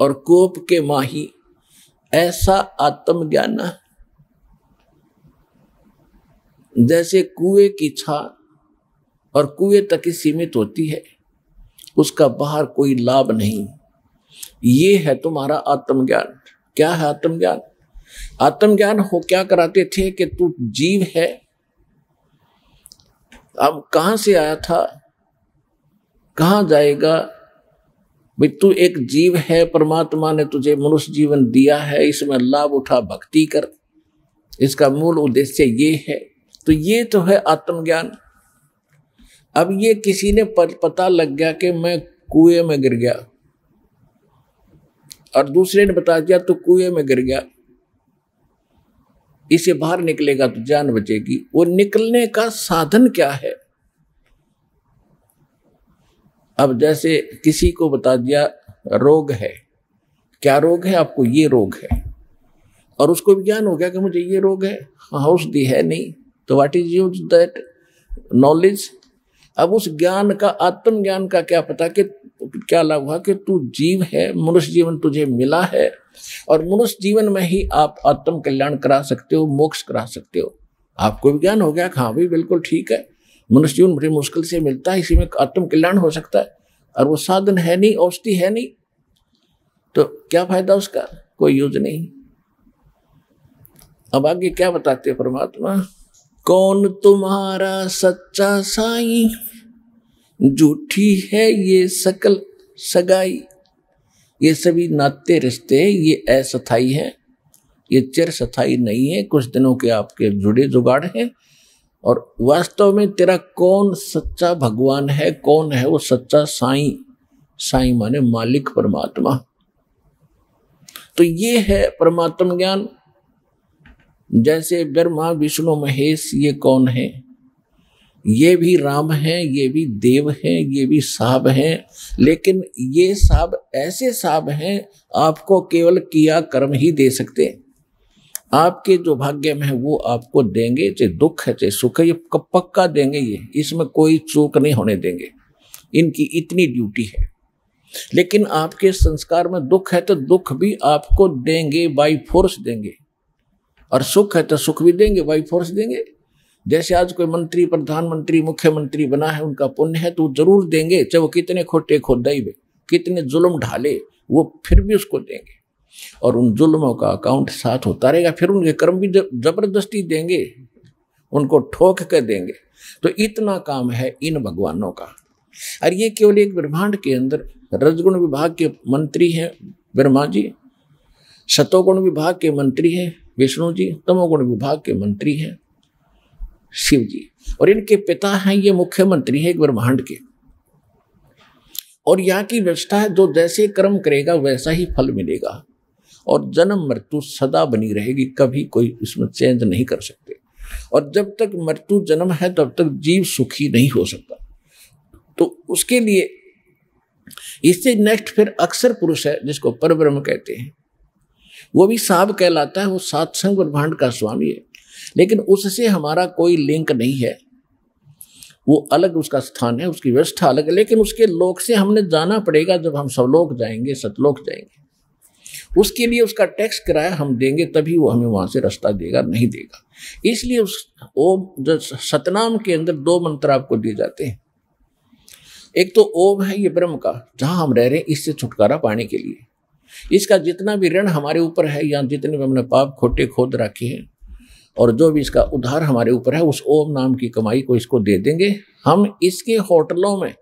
और कूप के माही, ऐसा आत्मज्ञान। जैसे कुएं की छां और कुएं तक ही सीमित होती है, उसका बाहर कोई लाभ नहीं, ये है तुम्हारा आत्मज्ञान। क्या है आत्मज्ञान? आत्मज्ञान हो क्या कराते थे कि तू जीव है। अब कहाँ से आया था कहाँ जाएगा, भाई तू एक जीव है, परमात्मा ने तुझे मनुष्य जीवन दिया है, इसमें लाभ उठा, भक्ति कर, इसका मूल उद्देश्य ये है। तो ये तो है आत्मज्ञान। अब ये किसी ने पता लग गया कि मैं कुएं में गिर गया और दूसरे ने बता दिया तो कुएं में गिर गया, इसे बाहर निकलेगा तो जान बचेगी। वो निकलने का साधन क्या है? अब जैसे किसी को बता दिया रोग है, क्या रोग है आपको, ये रोग है, और उसको भी ज्ञान हो गया कि मुझे ये रोग है, हाँ औषधि है नहीं, तो what is use that knowledge. अब उस ज्ञान का, आत्मज्ञान का क्या पता कि क्या लाभ हुआ कि तू जीव है, मनुष्य जीवन तुझे मिला है और मनुष्य जीवन में ही आप आत्म कल्याण करा सकते हो, मोक्ष करा सकते हो। आपको भी ज्ञान हो गया, हाँ भी बिल्कुल ठीक है, मनुष्य जीवन बड़ी मुश्किल से मिलता है, इसी में आत्म कल्याण हो सकता है और वो साधन है नहीं, औषधि है नहीं, तो क्या फायदा उसका, कोई यूज नहीं। अब आगे क्या बताते हैं परमात्मा, कौन तुम्हारा सच्चा साईं, झूठी है ये सकल सगाई। ये सभी नाते रिश्ते ये अस्थाई हैं, ये चिर स्थाई नहीं है, कुछ दिनों के आपके जुड़े जुगाड़ हैं। और वास्तव में तेरा कौन सच्चा भगवान है, कौन है वो सच्चा साईं, साईं माने मालिक परमात्मा। तो ये है परमात्म ज्ञान। जैसे ब्रह्मा विष्णु महेश ये कौन है, ये भी राम हैं, ये भी देव हैं, ये भी साहब हैं, लेकिन ये साहब ऐसे साहब हैं आपको केवल किया कर्म ही दे सकते हैं। आपके जो भाग्य में है वो आपको देंगे, चाहे दुख है चाहे सुख है, ये पक्का देंगे, ये इसमें कोई चूक नहीं होने देंगे, इनकी इतनी ड्यूटी है। लेकिन आपके संस्कार में दुख है तो दुख भी आपको देंगे, बाई फोर्स देंगे, और सुख है तो सुख भी देंगे, बाई फोर्स देंगे। जैसे आज कोई मंत्री, प्रधानमंत्री, मुख्यमंत्री बना है, उनका पुण्य है तो वो जरूर देंगे, चाहे वो कितने खोटे खोदाइबे, कितने जुल्म ढाले, वो फिर भी उसको देंगे और उन जुल्मों का अकाउंट साथ होता रहेगा। फिर उनके कर्म भी जबरदस्ती देंगे, उनको ठोक कर देंगे। तो इतना काम है इन भगवानों का। और ये केवल एक ब्रह्मांड के अंदर रजगुण विभाग के मंत्री हैं ब्रह्मा जी, सतोगुण विभाग के मंत्री हैं विष्णु जी, तमोगुण विभाग के मंत्री हैं शिव जी, और इनके पिता हैं ये मुख्यमंत्री है एक ब्रह्मांड के। और यहाँ की व्यवस्था है जो जैसे कर्म करेगा वैसा ही फल मिलेगा और जन्म मृत्यु सदा बनी रहेगी, कभी कोई इसमें चेंज नहीं कर सकते। और जब तक मृत्यु जन्म है तब तक जीव सुखी नहीं हो सकता। तो उसके लिए इससे नेक्स्ट फिर अक्षर पुरुष है जिसको परब्रह्म कहते हैं, वो भी साहब कहलाता है, वो सातसंग ब्रह्मांड का स्वामी है, लेकिन उससे हमारा कोई लिंक नहीं है, वो अलग उसका स्थान है, उसकी व्यवस्था अलग है, लेकिन उसके लोक से हमने जाना पड़ेगा। जब हम सवलोक जाएंगे, सतलोक जाएंगे, उसके लिए उसका टैक्स किराया हम देंगे, तभी वो हमें वहाँ से रास्ता देगा, नहीं देगा। इसलिए उस ओम सतनाम के अंदर दो मंत्र आपको दिए जाते हैं। एक तो ओम है ये ब्रह्म का, जहाँ हम रह रहे हैं, इससे छुटकारा पाने के लिए, इसका जितना भी ऋण हमारे ऊपर है या जितने भी हमने पाप खोटे खोद रखे हैं और जो भी इसका उधार हमारे ऊपर है, उस ओम नाम की कमाई को इसको दे देंगे। हम इसके होटलों में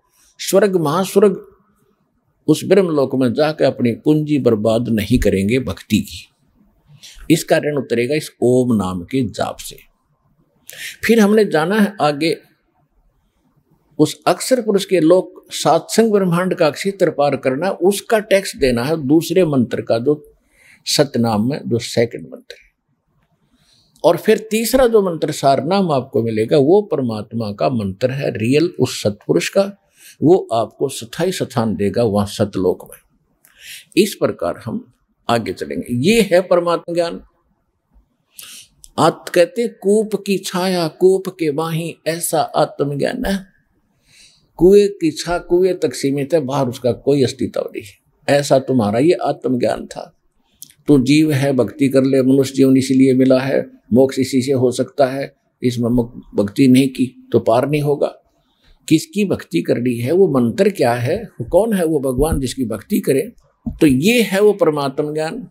स्वर्ग महास्वर्ग उस ब्रह्मलोक में जाकर अपनी पूंजी बर्बाद नहीं करेंगे भक्ति की, इसका ऋण उतरेगा इस ओम नाम के जाप से। फिर हमने जाना है आगे उस अक्षर पुरुष के लोक, सातसंग ब्रह्मांड का क्षेत्र पार करना, उसका टैक्स देना है दूसरे मंत्र का, जो सतनाम में जो सेकंड मंत्र है। और फिर तीसरा जो मंत्र सारनाम आपको मिलेगा, वो परमात्मा का मंत्र है रियल, उस सतपुरुष का, वो आपको स्थायी स्थान देगा वहाँ सतलोक में। इस प्रकार हम आगे चलेंगे। ये है परमात्मा ज्ञान। कहते कूप की छाया कूप के बाहीं, ऐसा आत्मज्ञान है। कुएं की छा कुएं तक सीमित है, बाहर उसका कोई अस्तित्व नहीं है। ऐसा तुम्हारा ये आत्मज्ञान था। तो जीव है, भक्ति कर ले, मनुष्य जीवन इसीलिए मिला है, मोक्ष इसी से हो सकता है, इसमें भक्ति नहीं की तो पार नहीं होगा। किसकी भक्ति करनी है, वो मंत्र क्या है, कौन है वो भगवान जिसकी भक्ति करे, तो ये है वो परमात्म ज्ञान।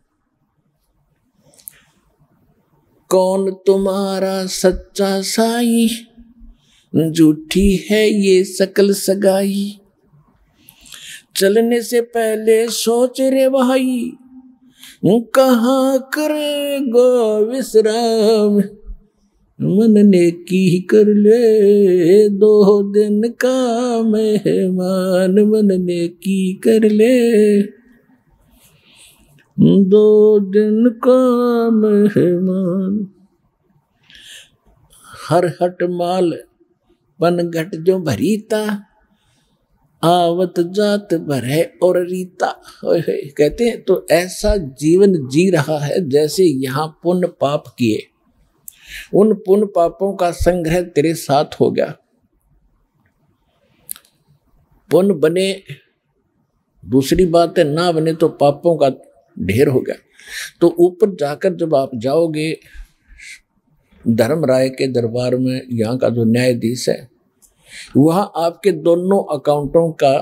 कौन तुम्हारा सच्चा साईं, झूठी है ये सकल सगाई। चलने से पहले सोच रे भाई, कहाँ करेगा विश्राम। मन नेकी कर ले, दो दिन का मेहमान। मन नेकी कर ले, दो दिन का मेहमान। हर हट माल पनघट जो भरीता, आवत जात भर है और रीता। कहते हैं तो ऐसा जीवन जी रहा है जैसे यहाँ पुण्य पाप किए, उन पुण्य पापों का संग्रह तेरे साथ हो गया। पुण्य बने दूसरी बात है ना बने तो पापों का ढेर हो गया। तो ऊपर जाकर जब आप जाओगे धर्म राय के दरबार में, यहाँ का जो न्यायाधीश है, वहाँ आपके दोनों अकाउंटों का,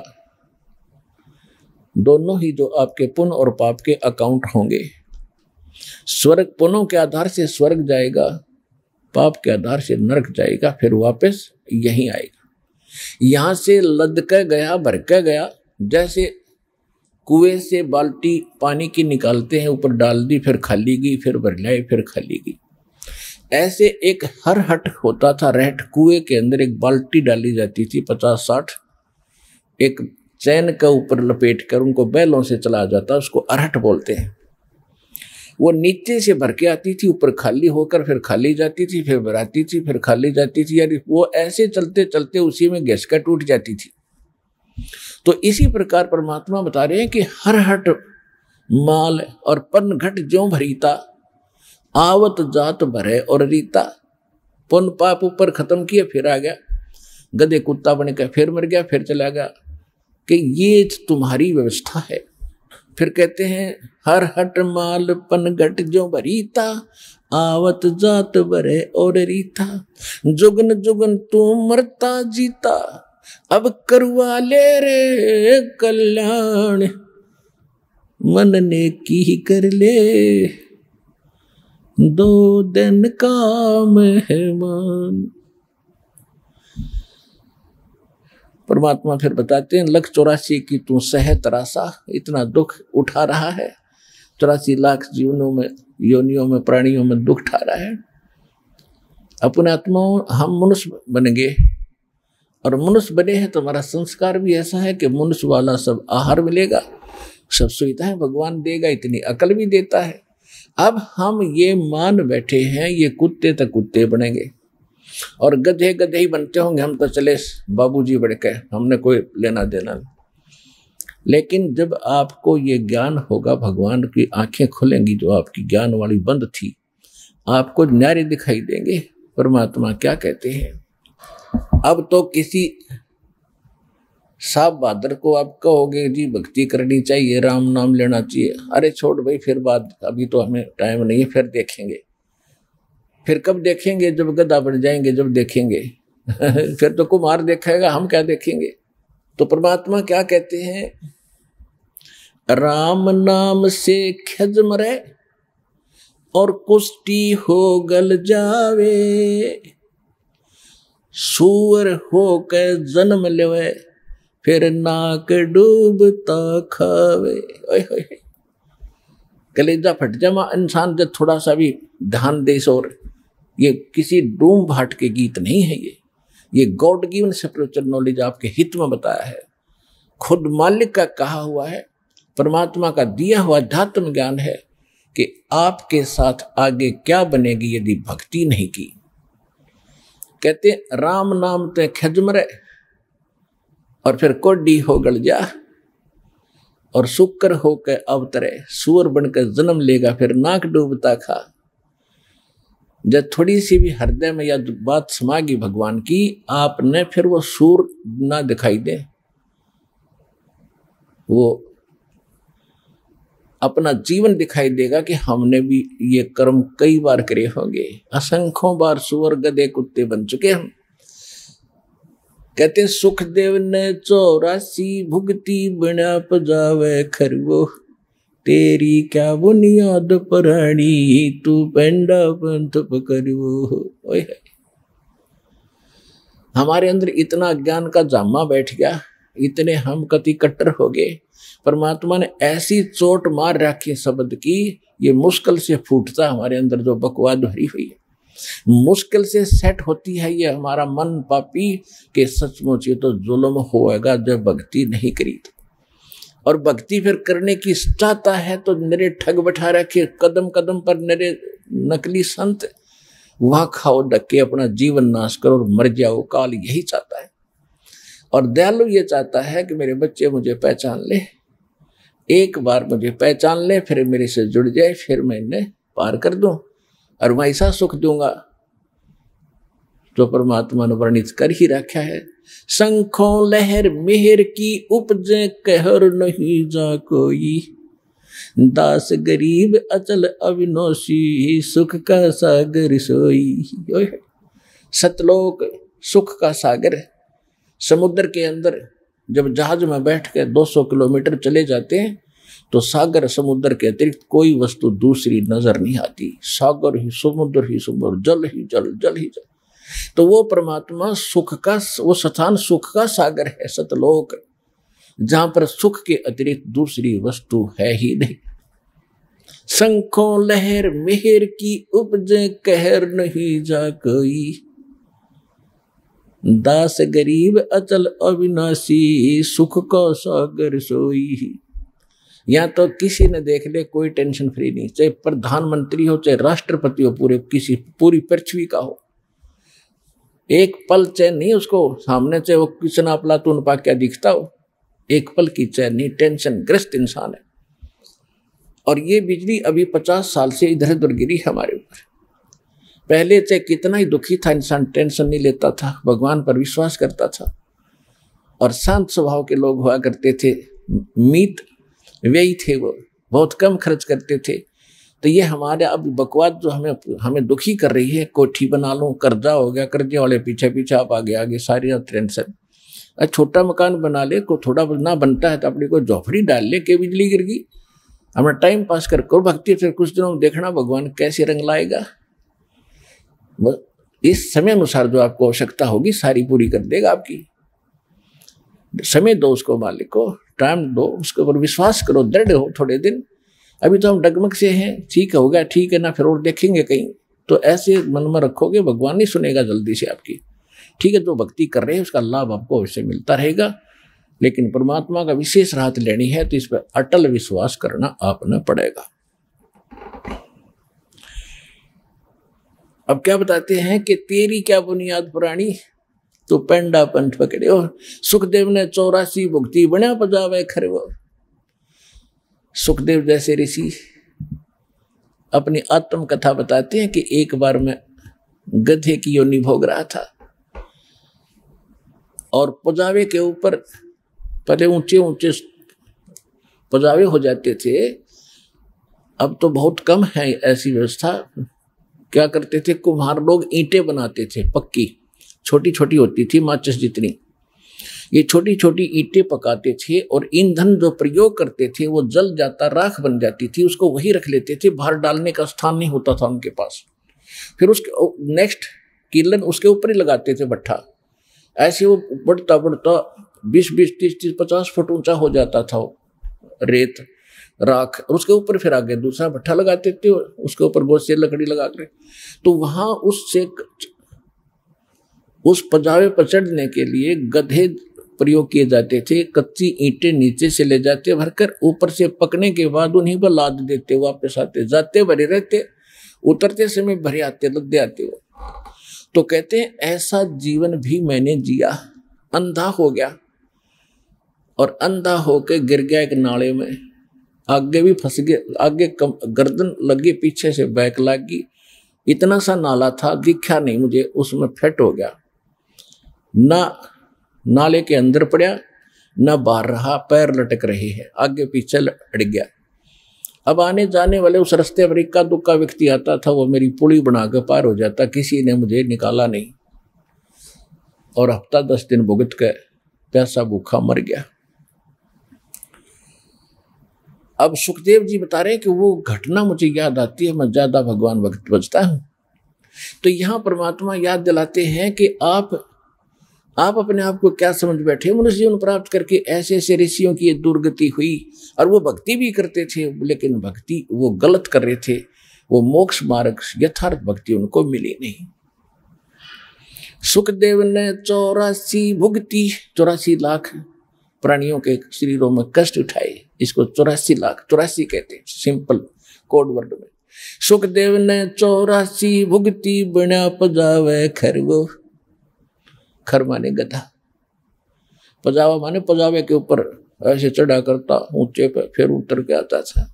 दोनों ही जो आपके पुण्य और पाप के अकाउंट होंगे। स्वर्ग पुण्यों के आधार से स्वर्ग जाएगा, पाप के आधार से नरक जाएगा, फिर वापस यहीं आएगा। यहाँ से लद के गया, भर के गया, जैसे कुएं से बाल्टी पानी की निकालते हैं, ऊपर डाल दी, फिर खाली गई, फिर भर लाई, फिर खाली गई। ऐसे एक हर हट होता था, रहट कुएं के अंदर एक बाल्टी डाली जाती थी 50-60, एक चैन का ऊपर लपेट कर उनको बैलों से चला जाता, उसको अरहट बोलते हैं। वो नीचे से भर के आती थी, ऊपर खाली होकर फिर खाली जाती थी, फिर भराती थी, फिर खाली जाती थी, यानी वो ऐसे चलते चलते उसी में घिसका टूट जाती थी। तो इसी प्रकार परमात्मा बता रहे हैं कि हर हट माल और पनघट ज्यों भरीता, आवत जात भरे और रीता। पुन पाप ऊपर खत्म किया, फिर आ गया गधे कुत्ता बन के, फिर मर गया, फिर चला गया, कि ये तुम्हारी व्यवस्था है। फिर कहते हैं हर हट माल पनगट जो भरीता, आवत जात बरे और रीता। जुगन जुगन तू मरता जीता, अब करवा ले रे कल्याण, मन ने की ही कर ले दो दिन का मेहमान। परमात्मा फिर बताते हैं 1,84,000 की तू सह तरासा, इतना दुख उठा रहा है, 84 लाख जीवनों में, योनियों में, प्राणियों में दुख उठा रहा है। अपने आत्मा हम मनुष्य बन गए और मनुष्य बने हैं तो हमारा संस्कार भी ऐसा है कि मनुष्य वाला सब आहार मिलेगा, सब सुविधाएं भगवान देगा, इतनी अकल भी देता है। अब हम ये मान बैठे हैं ये कुत्ते तो कुत्ते बनेंगे और गधे गधे ही बनते होंगे, हम तो चले बाबूजी बड़के, हमने कोई लेना देना नहीं। लेकिन जब आपको ये ज्ञान होगा, भगवान की आंखें खुलेंगी, जो आपकी ज्ञान वाली बंद थी, आपको न्यारे दिखाई देंगे। परमात्मा क्या कहते हैं, अब तो किसी साहब बहादुर को आप कहोगे जी भक्ति करनी चाहिए, राम नाम लेना चाहिए, अरे छोड़ भाई, फिर बात, अभी तो हमें टाइम नहीं है, फिर देखेंगे। फिर कब देखेंगे, जब गधा बन जाएंगे, जब देखेंगे फिर तो कुमार देखेगा, हम क्या देखेंगे। तो परमात्मा क्या कहते हैं, राम नाम से खिज मरे और कुष्टी हो गल जावे, सूअर हो के जन्म लेवे, फिर नाक डूबता खावे। कलेजा फट जाए इंसान जब थोड़ा सा भी ध्यान दे। और ये किसी डूम भाट के गीत नहीं है, ये गॉड गिवन स्पिरिचुअल नॉलेज आपके हित में बताया है, खुद मालिक का कहा हुआ है, परमात्मा का दिया हुआ अध्यात्म ज्ञान है कि आपके साथ आगे क्या बनेगी यदि भक्ति नहीं की। कहते राम नाम ते खजमरे और फिर कोडी हो गल जा और शुक्र होकर अवतरे, सूअर बनकर जन्म लेगा, फिर नाक डूबता खा। जब थोड़ी सी भी हृदय में यह बात समा गई भगवान की, आपने फिर वो सूर ना दिखाई दे, वो अपना जीवन दिखाई देगा कि हमने भी ये कर्म कई बार करे होंगे, असंख्यों बार सूअर गधे कुत्ते बन चुके हम। कहते सुखदेव ने 84 भुगती बिना पजावे खरवो, तेरी क्या बुनियाद पराणी, तू पेंडा पंथ पकड़ो। हमारे अंदर इतना ज्ञान का जामा बैठ गया, इतने हम कति कट्टर हो गए। परमात्मा ने ऐसी चोट मार रखी शब्द की, ये मुश्किल से फूटता हमारे अंदर जो बकवाद भरी हुई है, मुश्किल से सेट होती है ये हमारा मन पापी के सचमुच ये तो जुल्म होएगा जब भक्ति नहीं करी। और भक्ति फिर करने की चाहता है तो नरे ठग बैठा रखे, कदम कदम पर नरे नकली संत, वहाँ खाओ डके अपना जीवन नाश करो और मर जाओ। काल यही चाहता है और दयालु ये चाहता है कि मेरे बच्चे मुझे पहचान ले, एक बार मुझे पहचान ले, फिर मेरे से जुड़ जाए, फिर मैं इन्हें पार कर दूँ और मैं ऐसा सुख दूंगा। जो परमात्मा ने वर्णित कर ही रखा है। शंखों लहर मेहर की उपजे कहर नहीं जा कोई, दास गरीब अचल अविनोशी सुख का सागर सोई। सतलोक सुख का सागर है। समुद्र के अंदर जब जहाज में बैठ के 200 किलोमीटर चले जाते हैं तो सागर समुद्र के अतिरिक्त कोई वस्तु दूसरी नजर नहीं आती। सागर ही समुद्र ही समुद्र, जल ही जल, जल ही जल। तो वो परमात्मा सुख का, वो स्थान सुख का सागर है सतलोक, जहां पर सुख के अतिरिक्त दूसरी वस्तु है ही नहीं। शंखों लहर मेहर की उपजे कहर नहीं जा कोई, दास गरीब अचल अविनाशी सुख का सागर सोई। या तो किसी ने देख ले, कोई टेंशन फ्री नहीं, चाहे प्रधानमंत्री हो चाहे राष्ट्रपति हो, पूरे किसी पूरी पृथ्वी का हो, एक पल चैन नहीं उसको। सामने से वो कितना अफलातून पा क्या दिखता हो, एक पल की चैन नहीं, टेंशन ग्रस्त इंसान है। और ये बिजली अभी 50 साल से इधर उधर गिरी हमारे ऊपर। पहले चाहे कितना ही दुखी था इंसान, टेंशन नहीं लेता था, भगवान पर विश्वास करता था और शांत स्वभाव के लोग हुआ करते थे, मीत व्ययी थे वो, बहुत कम खर्च करते थे। तो ये हमारे अब बकवास जो हमें दुखी कर रही है, कोठी बना लूँ, कर्जा हो गया, कर्जे वाले पीछे पीछे, आप आगे आगे, सारी टेंशन। छोटा मकान बना ले, को थोड़ा ना बनता है तो अपनी कोई झोपड़ी डाल ले के बिजली गिर गई, अपना टाइम पास कर करो भक्ति, फिर कुछ दिनों में देखना भगवान कैसे रंग लाएगा। इस समय अनुसार जो आपको आवश्यकता होगी सारी पूरी कर देगा आपकी। समय दो उसको, मालिक को टाइम दो, उसके ऊपर विश्वास करो, दृढ़ हो थोड़े दिन। अभी तो हम डगमग से हैं, ठीक होगा, ठीक है ना, फिर और देखेंगे कहीं, तो ऐसे मन में रखोगे भगवान ही सुनेगा जल्दी से आपकी। ठीक है, जो भक्ति कर रहे हैं उसका लाभ आपको अवश्य मिलता रहेगा, लेकिन परमात्मा का विशेष राहत लेनी है तो इस पर अटल विश्वास करना आपने पड़ेगा। अब क्या बताते हैं कि तेरी क्या बुनियाद पुरानी तो पेंडा पंथ पकड़े। और सुखदेव ने 84 भुक्ति बना पजावे खरवो। सुखदेव जैसे ऋषि अपनी आत्मकथा बताते हैं कि एक बार मैं गधे की योनि भोग रहा था और पजावे के ऊपर पहले ऊंचे ऊंचे पजावे हो जाते थे, अब तो बहुत कम है ऐसी व्यवस्था। क्या करते थे कुम्हार लोग, ईंटें बनाते थे पक्की, छोटी छोटी होती थी माचिस जितनी, ये छोटी छोटी ईंटें पकाते थे और ईंधन जो प्रयोग करते थे वो जल जाता, राख बन जाती थी, उसको वही रख लेते थे, बाहर डालने का स्थान नहीं होता था उनके पास। फिर उसके नेक्स्ट किलन उसके ऊपर ही लगाते थे भट्ठा, ऐसे वो बढ़ता बढ़ता 20-20, 30-30, 50 फुट ऊंचा हो जाता था वो रेत राख, और उसके ऊपर फिर आगे दूसरा भट्ठा लगाते थे, उसके ऊपर बहुत सी लकड़ी लगा कर। तो वहाँ उससे उस पजावे पर चढ़ने के लिए गधे प्रयोग किए जाते थे, कच्ची ईंटें नीचे से ले जाते भरकर, ऊपर से पकने के बाद उन्हीं पर लाद देते, वापस आते जाते भरे रहते, उतरते समय भरे आते लदे आते वो। तो कहते हैं ऐसा जीवन भी मैंने जिया, अंधा हो गया और अंधा होके गिर गया एक नाले में, आगे भी फंस गया, आगे गर्दन लगी, पीछे से बैक लगी, इतना सा नाला था दिखा नहीं मुझे, उसमें फेट हो गया, ना नाले के अंदर पड़ा ना बाहर रहा, पैर लटक रहे हैं, आगे पीछे अड़ गया। अब आने जाने वाले उस रास्ते पर इक्का दुक्का व्यक्ति आता था, वो मेरी पुली बनाकर पार हो जाता, किसी ने मुझे निकाला नहीं, और हफ्ता 10 दिन भुगत के प्यासा भूखा मर गया। अब सुखदेव जी बता रहे हैं कि वो घटना मुझे याद आती है, मैं ज्यादा भगवान भक्त बचता हूँ। तो यहाँ परमात्मा याद दिलाते हैं कि आप अपने आप को क्या समझ बैठे, मनुष्य जीवन प्राप्त करके ऐसे ऐसे ऋषियों की ये दुर्गति हुई, और वो भक्ति भी करते थे लेकिन भक्ति वो गलत कर रहे थे, वो मोक्ष मार्ग यथार्थ भक्ति उनको मिली नहीं। सुखदेव ने 84 भुगति, 84 लाख प्राणियों के शरीरों में कष्ट उठाए, इसको 84 लाख 84 कहते हैं सिंपल कोड वर्ड में। सुखदेव ने 84 भुगति बिना पजावे खरवो, खर माने गधा, पजावा माने पजावे के ऊपर ऐसे चढ़ा करता ऊंचे पर, फिर उतर के आता था।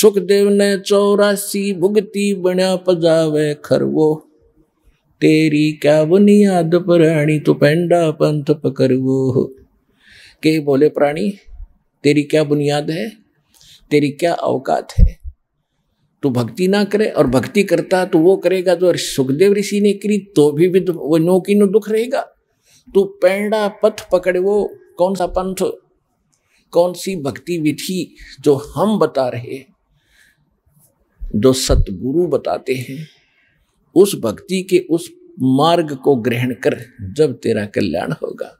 सुखदेव ने 84 भुगति बिना पजावे खरवो, तेरी क्या बुनियाद प्राणी तू पेंडा पंथ पकड़ो। के बोले प्राणी तेरी क्या बुनियाद है, तेरी क्या औकात है, तू भक्ति ना करे, और भक्ति करता तो वो करेगा जो सुखदेव ऋषि ने करी तो भी वो नो की नो दुख रहेगा। तू पेंडा पथ पकड़े, वो कौन सा पंथ, कौन सी भक्ति विधि जो हम बता रहे, जो सतगुरु बताते हैं, उस भक्ति के उस मार्ग को ग्रहण कर, जब तेरा कल्याण होगा।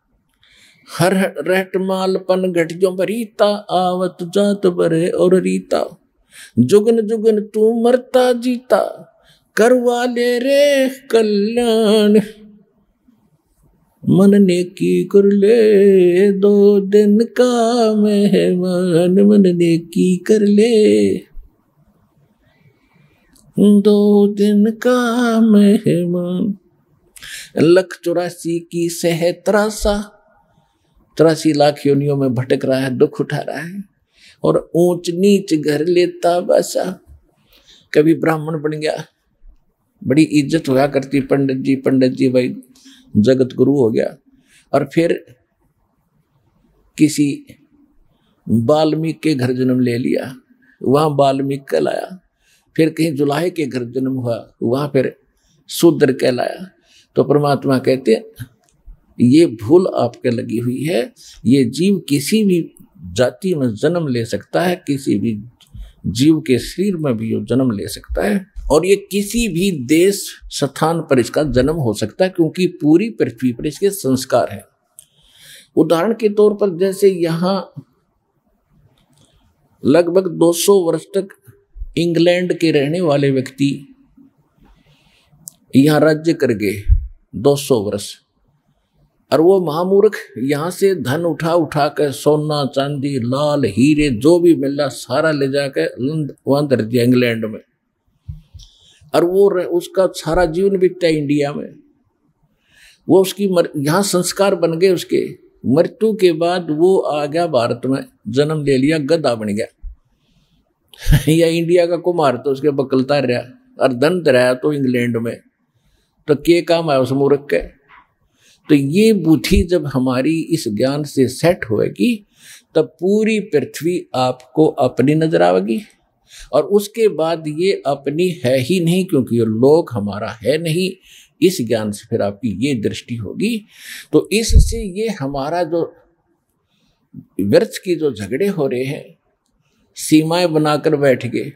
हर रट मालपन घट जो बरीता आवत जात बरे और रीता, जुगन जुगन तू मरता जीता करवा ले रे कल्याण, मन ने की कर ले दो दिन का मेहमान, मन ने की कर ले दो दिन का मेहमान। 1,84,000 की सह त्रासा, 83 लाख योनियों में भटक रहा है, दुख उठा रहा है, और ऊंच नीच घर लेता बसा। कभी ब्राह्मण बन गया, बड़ी इज्जत हुआ करती, पंडित जी भाई जगत गुरु हो गया, और फिर किसी बाल्मीकि के घर जन्म ले लिया, वहाँ बाल्मीकि कहलाया। फिर कहीं जुलाहे के घर जन्म हुआ, वहाँ फिर शूद्र कहलाया। तो परमात्मा कहते ये भूल आपके लगी हुई है, ये जीव किसी भी जाति में जन्म ले सकता है, किसी भी जीव के शरीर में भी जन्म ले सकता है, और ये किसी भी देश स्थान पर इसका जन्म हो सकता है, क्योंकि पूरी पृथ्वी पर इसके संस्कार हैं। उदाहरण के तौर पर जैसे यहाँ लगभग 200 वर्ष तक इंग्लैंड के रहने वाले व्यक्ति यहाँ राज्य कर गए 200 वर्ष, और वो महामूर्ख यहाँ से धन उठा कर सोना चांदी लाल हीरे जो भी मिला सारा ले जाकर वहाँ धर दिया इंग्लैंड में, और वो उसका सारा जीवन बीतता इंडिया में। वो उसकी यहाँ संस्कार बन गए उसके, मृत्यु के बाद वो आ गया भारत में, जन्म ले लिया, गधा बन गया या इंडिया का कुमार, तो उसके बकलता रहा, और धन रहा तो इंग्लैंड में, तो क्या काम आया उस मूर्ख के। तो ये बुद्धि जब हमारी इस ज्ञान से सेट होएगी, तब पूरी पृथ्वी आपको अपनी नजर आएगी, और उसके बाद ये अपनी है ही नहीं, क्योंकि ये लोक हमारा है नहीं, इस ज्ञान से फिर आपकी ये दृष्टि होगी। तो इससे ये हमारा जो व्यर्थ की जो झगड़े हो रहे हैं, सीमाएं बनाकर बैठ गए,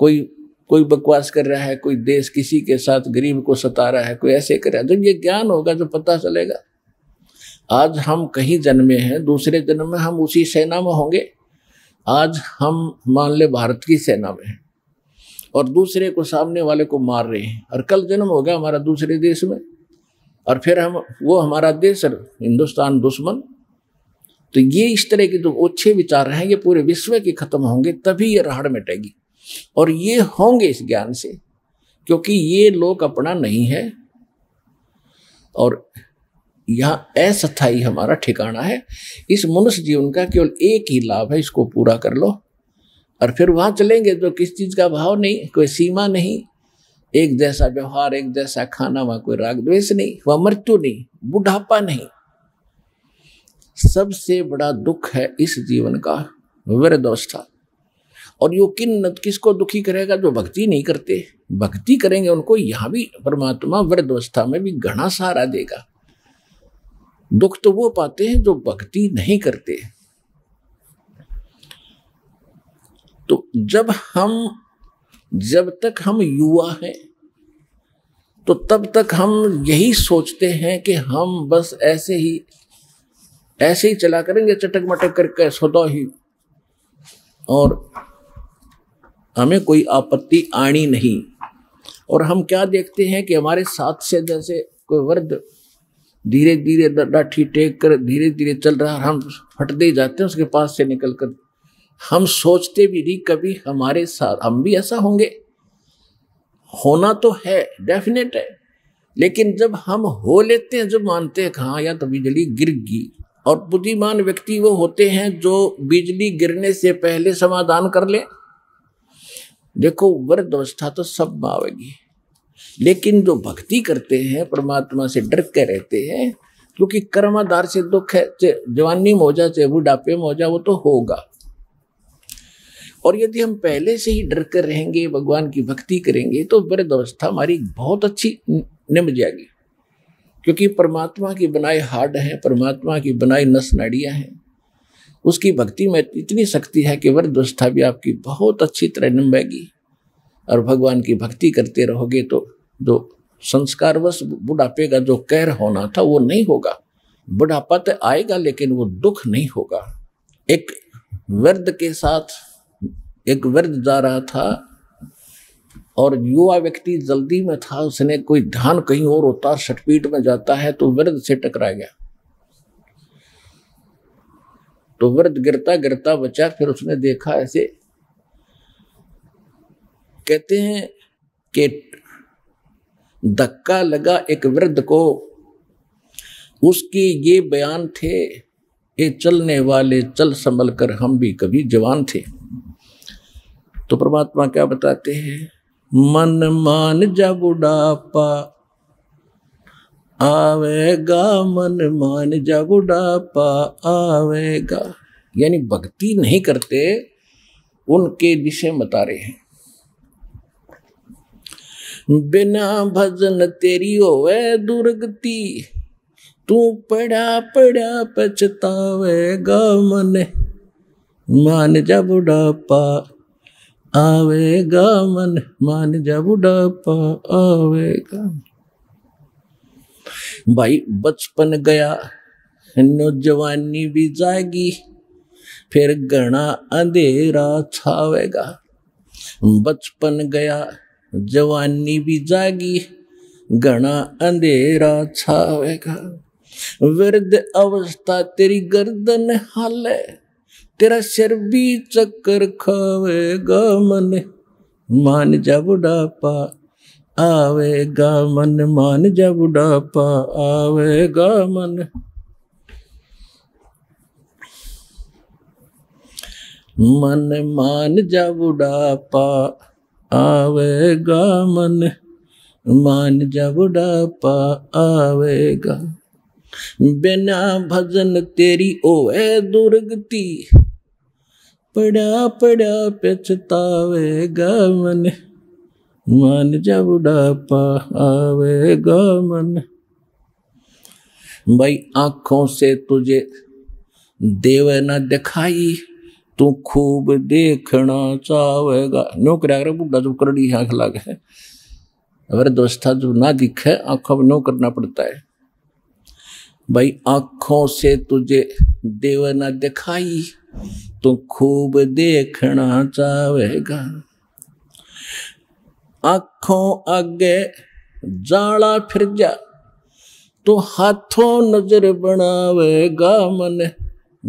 कोई बकवास कर रहा है, कोई देश किसी के साथ गरीब को सता रहा है, कोई ऐसे कर रहा है, जब ये ज्ञान होगा तो पता चलेगा। आज हम कहीं जन्मे हैं, दूसरे जन्म में हम उसी सेना में होंगे। आज हम मान ले भारत की सेना में हैं और दूसरे को, सामने वाले को मार रहे हैं, और कल जन्म होगा हमारा दूसरे देश में, और फिर हम वो हमारा देश और हिंदुस्तान दुश्मन। तो ये इस तरह के जो अच्छे विचार हैं ये पूरे विश्व के खत्म होंगे, तभी ये राहड़ मिटेगी, और ये होंगे इस ज्ञान से, क्योंकि ये लोक अपना नहीं है और यहाँ अस्थाई हमारा ठिकाना है। इस मनुष्य जीवन का केवल एक ही लाभ है, इसको पूरा कर लो, और फिर वहाँ चलेंगे जो किस चीज़ का भाव नहीं, कोई सीमा नहीं, एक जैसा व्यवहार, एक जैसा खाना, वहाँ कोई राग द्वेष नहीं, वहाँ मृत्यु नहीं, बुढ़ापा नहीं। सबसे बड़ा दुख है इस जीवन का वृद्धावस्था, और यो किन किसको दुखी करेगा, जो भक्ति नहीं करते। भक्ति करेंगे उनको यहाँ भी परमात्मा वृद्धावस्था में भी घना सहारा देगा। दुख तो वो पाते हैं जो भक्ति नहीं करते। तो जब तक हम युवा हैं, तो तब तक हम यही सोचते हैं कि हम बस ऐसे ही चला करेंगे, चटक मटक करके सदा ही, और हमें कोई आपत्ति आनी नहीं। और हम क्या देखते हैं कि हमारे साथ से जैसे कोई वृद्ध धीरे धीरे लाठी टेक कर धीरे धीरे चल रहा है, हम फटते जाते हैं उसके पास से निकल कर। हम सोचते भी नहीं कभी हमारे साथ हम भी ऐसा होंगे, होना तो है, डेफिनेट है, लेकिन जब हम हो लेते हैं, जब मानते हैं हाँ या तो बिजली गिर गई। और बुद्धिमान व्यक्ति वो होते हैं जो बिजली गिरने से पहले समाधान कर ले। देखो वृद्धावस्था तो सब आवेगी, लेकिन जो भक्ति करते हैं, परमात्मा से डर के रहते हैं, क्योंकि कर्माधार से दुख है, जवानी में हो जा चाहे बुढ़ापे में हो जा, वो तो होगा। और यदि हम पहले से ही डर कर रहेंगे, भगवान की भक्ति करेंगे, तो वृद्ध अवस्था हमारी बहुत अच्छी निम जाएगी, क्योंकि परमात्मा की बनाई हार्ड है, परमात्मा की बनाई नस नाड़ियाँ हैं, उसकी भक्ति में इतनी शक्ति है कि वृद्धावस्था भी आपकी बहुत अच्छी तरह निभेगी। और भगवान की भक्ति करते रहोगे तो जो संस्कारवश बुढ़ापे का जो कहर होना था वो नहीं होगा। बुढ़ापा तो आएगा लेकिन वो दुख नहीं होगा। एक वृद्ध के साथ एक वृद्ध जा रहा था और युवा व्यक्ति जल्दी में था, उसने कोई ध्यान कहीं और होता, सटपीट में जाता है तो वृद्ध से टकरा गया, तो वृद्ध गिरता गिरता बचा। फिर उसने देखा ऐसे, कहते हैं कि धक्का लगा एक वृद्ध को, उसकी ये बयान थे, ये चलने वाले चल संभल कर, हम भी कभी जवान थे। तो परमात्मा क्या बताते हैं, मन मान जा बुढ़ापा आवेगा, मन मान जा बुढ़ापा आवेगा। यानी भक्ति नहीं करते उनके विषय बता रहे हैं। बिना भजन तेरी होवे दुर्गति, तू पड़ा पड़ा पछतावेगा, मन मान जा बुढ़ापा आवेगा, मन मान जा बुढ़ापा आवेगा। भाई बचपन गया, नौजवानी भी जाएगी, फिर घना अंधेरा छावेगा। बचपन गया, जवानी भी जाएगी, घना अंधेरा छावेगा। वृद्ध अवस्था तेरी गर्दन हाले, तेरा सिर भी चक्कर खावेगा, मन मान जा बुढ़ापा आवेगा, मन मान जा बुढ़ापा आवेगा, मन। मन मान जा बुढ़ापा आवेगा, मन मान जा बुढ़ापा आवेगा। बिना भजन तेरी ओए दुर्गति, पड़ा पड़ा पछतावेगा, मन मान जा बुढ़ापा आवेगा, मन। भाई आँखों से तुझे देव न दिखाई, तू खूब देखना चाहेगा। नो कराकर बुढ़ा जो करड़ी आँख लाग है, अगर दोस्ता जो ना दिखे आँखों में नो करना पड़ता है। भाई आँखों से तुझे देव न दिखाई, तू खूब देखना चाहेगा। आँखों आगे जाला फिर जा, तो हाथों नजर बनावेगा, मन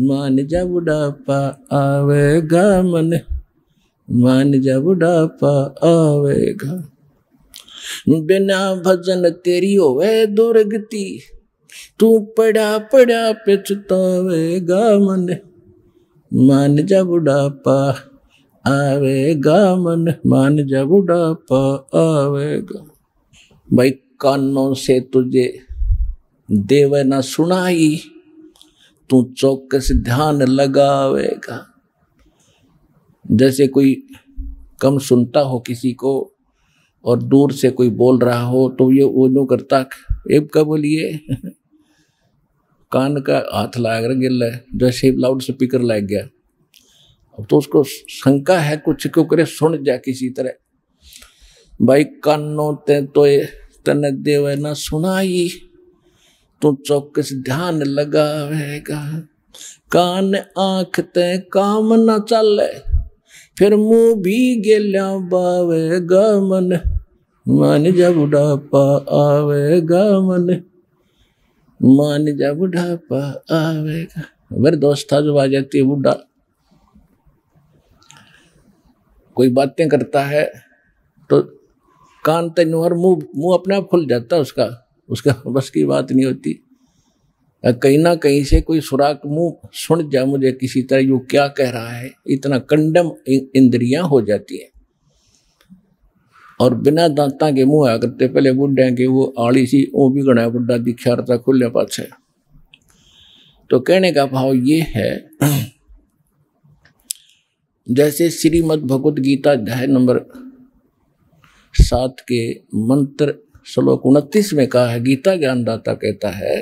मान जा बुढ़ापा आवेगा, मन मान जा बुढ़ापा आवेगा। बिना भजन तेरी होवे दुर्गति, तू पड़ा पड़ा पछतावेगा, मन मान जा बुढ़ापा आवेगा, मन मान जा बुढ़ापा आवेगा। भाई कानों से तुझे देव न सुनाई, तू चौकस ध्यान लगावेगा। जैसे कोई कम सुनता हो किसी को और दूर से कोई बोल रहा हो, तो ये वो नो करता, एब का बोलिए कान का हाथ लगा कर गिर, जैसे लाउड स्पीकर लग गया, तो उसको शंका है कुछ क्यों करे सुन जा किसी तरह। भाई कानों ते तो तने देव न सुनाई, तू चौकस ध्यान लगावेगा। कान आँख ते काम न चले, फिर मुँह भी गेल्या बावेगा, मन मान जा बुढ़ापा आवेगा, मन मान जा बुढ़ापा आवेगा। मेरे दोस्ता जो आ जाती है बुढ़ा, कोई बातें करता है तो कान तक और मुंह अपने आप खुल जाता है, उसका बस की बात नहीं होती। कहीं ना कहीं से कोई सुराख मुंह सुन जा मुझे किसी तरह यू क्या कह रहा है, इतना कंडम इंद्रियां हो जाती है। और बिना दांता के मुँह आया करते पहले बुढ़िया के वो आड़ी सी ओ भी गणा बुढ़ा दीक्षा रहा खुल्ले पास है। तो कहने का भाव ये है, जैसे श्रीमद भगवत गीता अध्याय नंबर 7 के मंत्र श्लोक 29 में कहा है, गीता ज्ञानदाता कहता है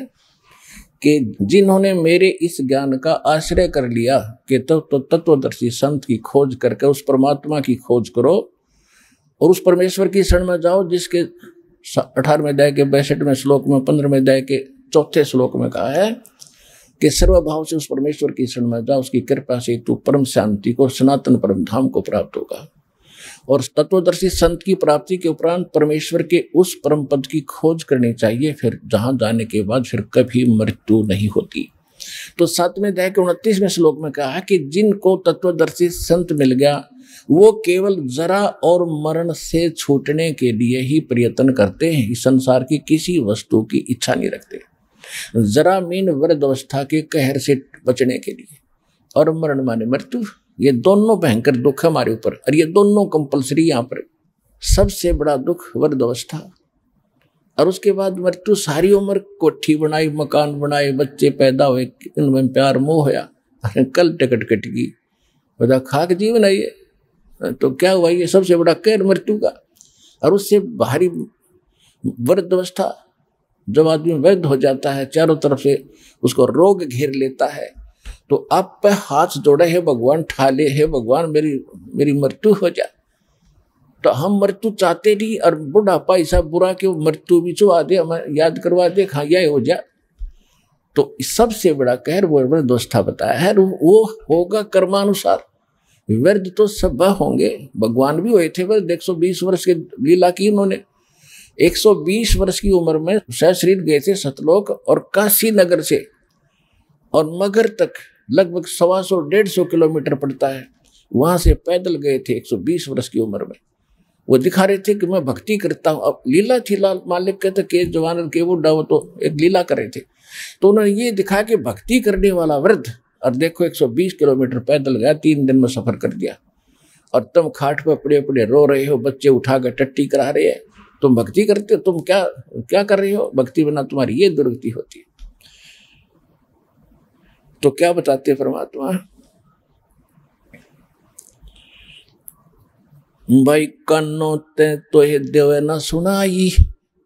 कि जिन्होंने मेरे इस ज्ञान का आश्रय कर लिया कि तो तत्वदर्शी संत की खोज करके उस परमात्मा की खोज करो और उस परमेश्वर की शरण में जाओ, जिसके 18वें अध्याय के 62वें श्लोक में 15वें अध्याय के 4थे श्लोक में कहा है कि सर्वभाव से उस परमेश्वर की शरण में जाओ, उसकी कृपा से तू परम शांति को सनातन परम धाम को प्राप्त होगा। और तत्वदर्शी संत की प्राप्ति के उपरांत परमेश्वर के उस परम पद की खोज करनी चाहिए, फिर जहाँ जाने के बाद फिर कभी मृत्यु नहीं होती। तो 7वें अध्याय के 29वें श्लोक में कहा कि जिनको तत्वदर्शी संत मिल गया वो केवल जरा और मरण से छूटने के लिए ही प्रयत्न करते हैं, इस संसार की किसी वस्तु की इच्छा नहीं रखते, जरा मीन वृद्धावस्था के कहर से बचने के लिए। और मरण माने मृत्यु, ये दोनों भयंकर दुख हमारे ऊपर, और ये दोनों कंपलसरी। यहाँ पर सबसे बड़ा दुख वृद्धावस्था, और उसके बाद मृत्यु। सारी उम्र कोठी बनाई, मकान बनाए, बच्चे पैदा हुए, इनमें प्यार मोह होया, कल टिकट कट गई, बता खाक जीवन है ये। तो क्या हुआ, ये सबसे बड़ा कहर मृत्यु का। और उससे भारी वृद्धावस्था, जब आदमी वृद्ध हो जाता है चारों तरफ से उसको रोग घेर लेता है, तो आप पे हाथ जोड़े है भगवान, ठाले है भगवान, मेरी मृत्यु हो जा। तो हम मृत्यु चाहते नहीं, और बुढ़ापा ऐसा बुरा कि मृत्यु भी चुआ दे, हमें याद करवा दे, खा या हो जा। तो सबसे बड़ा कहर वो वृद्धावस्था बताया है, वो होगा कर्मानुसार। वृद्ध तो सब होंगे, भगवान भी हुए थे वृद्ध, 120 वर्ष के लीला की उन्होंने। 120 वर्ष की उम्र में सशरीर गए थे सतलोक और काशी नगर से और मगर तक, लगभग 125-150 किलोमीटर पड़ता है, वहाँ से पैदल गए थे 120 वर्ष की उम्र में। वो दिखा रहे थे कि मैं भक्ति करता हूँ। अब लीला थी, लाल मालिक कहते के जवान के वो डाव, तो एक लीला कर रहे थे। तो उन्होंने ये दिखाया कि भक्ति करने वाला वृद्ध, और देखो 120 किलोमीटर पैदल गया, 3 दिन में सफ़र कर दिया, और तुम खाट पर पड़े पड़े रो रहे हो, बच्चे उठा कर टट्टी करा रहे हैं, तुम भक्ति करते हो, तुम क्या क्या कर रहे हो, भक्ति बिना तुम्हारी ये दुर्गति होती है। तो क्या बताते परमात्मा, भाई कानों ते तो ये देवे ना सुनाई,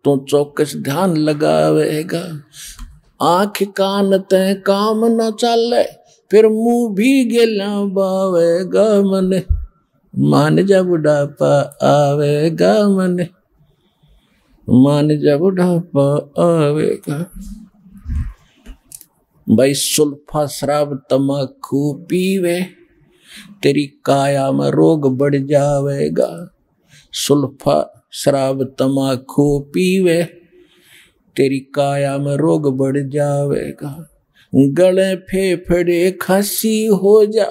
तो चौकस ध्यान लगावेगा। आंख कान ते काम ना चले, फिर मुंह भी गेला बावेगा मने, मान जा बुढ़ापा आवेगा मने, मान जा बुढ़ापा आवेगा। भाई सुल्फा शराब तमाकू पीवे, तेरी काया में रोग बढ़ जावेगा। सुल्फा शराब तमाकू पीवे, तेरी काया में रोग बढ़ जावेगा। गले फेफड़े खांसी हो जा,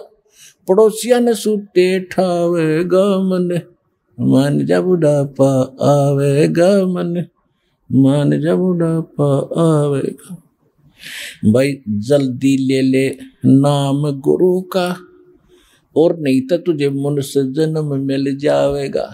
पड़ोसिया ने सूते ठावेगा मने, मान जा बुढ़ापा आवेगा मने, मान जा बुढ़ापा आवेगा। भाई जल्दी ले ले नाम गुरु का, और नहीं तो तुझे मनुष्य जन्म मिल जावेगा।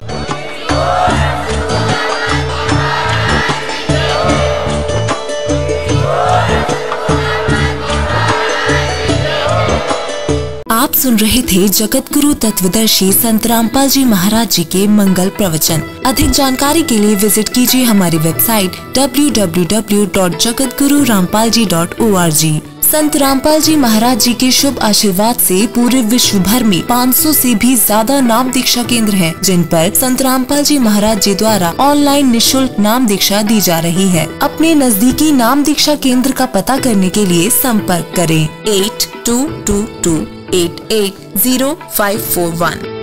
आप सुन रहे थे जगत गुरु तत्वदर्शी संत रामपाल जी महाराज जी के मंगल प्रवचन। अधिक जानकारी के लिए विजिट कीजिए हमारी वेबसाइट www.jagatguruRamPalji.org। संत रामपाल जी महाराज जी के शुभ आशीर्वाद से पूरे विश्व भर में 500 से भी ज्यादा नाम दीक्षा केंद्र हैं, जिन पर संत रामपाल जी महाराज जी द्वारा ऑनलाइन निशुल्क नाम दीक्षा दी जा रही है। अपने नजदीकी नाम दीक्षा केंद्र का पता करने के लिए संपर्क करें 8222 880541।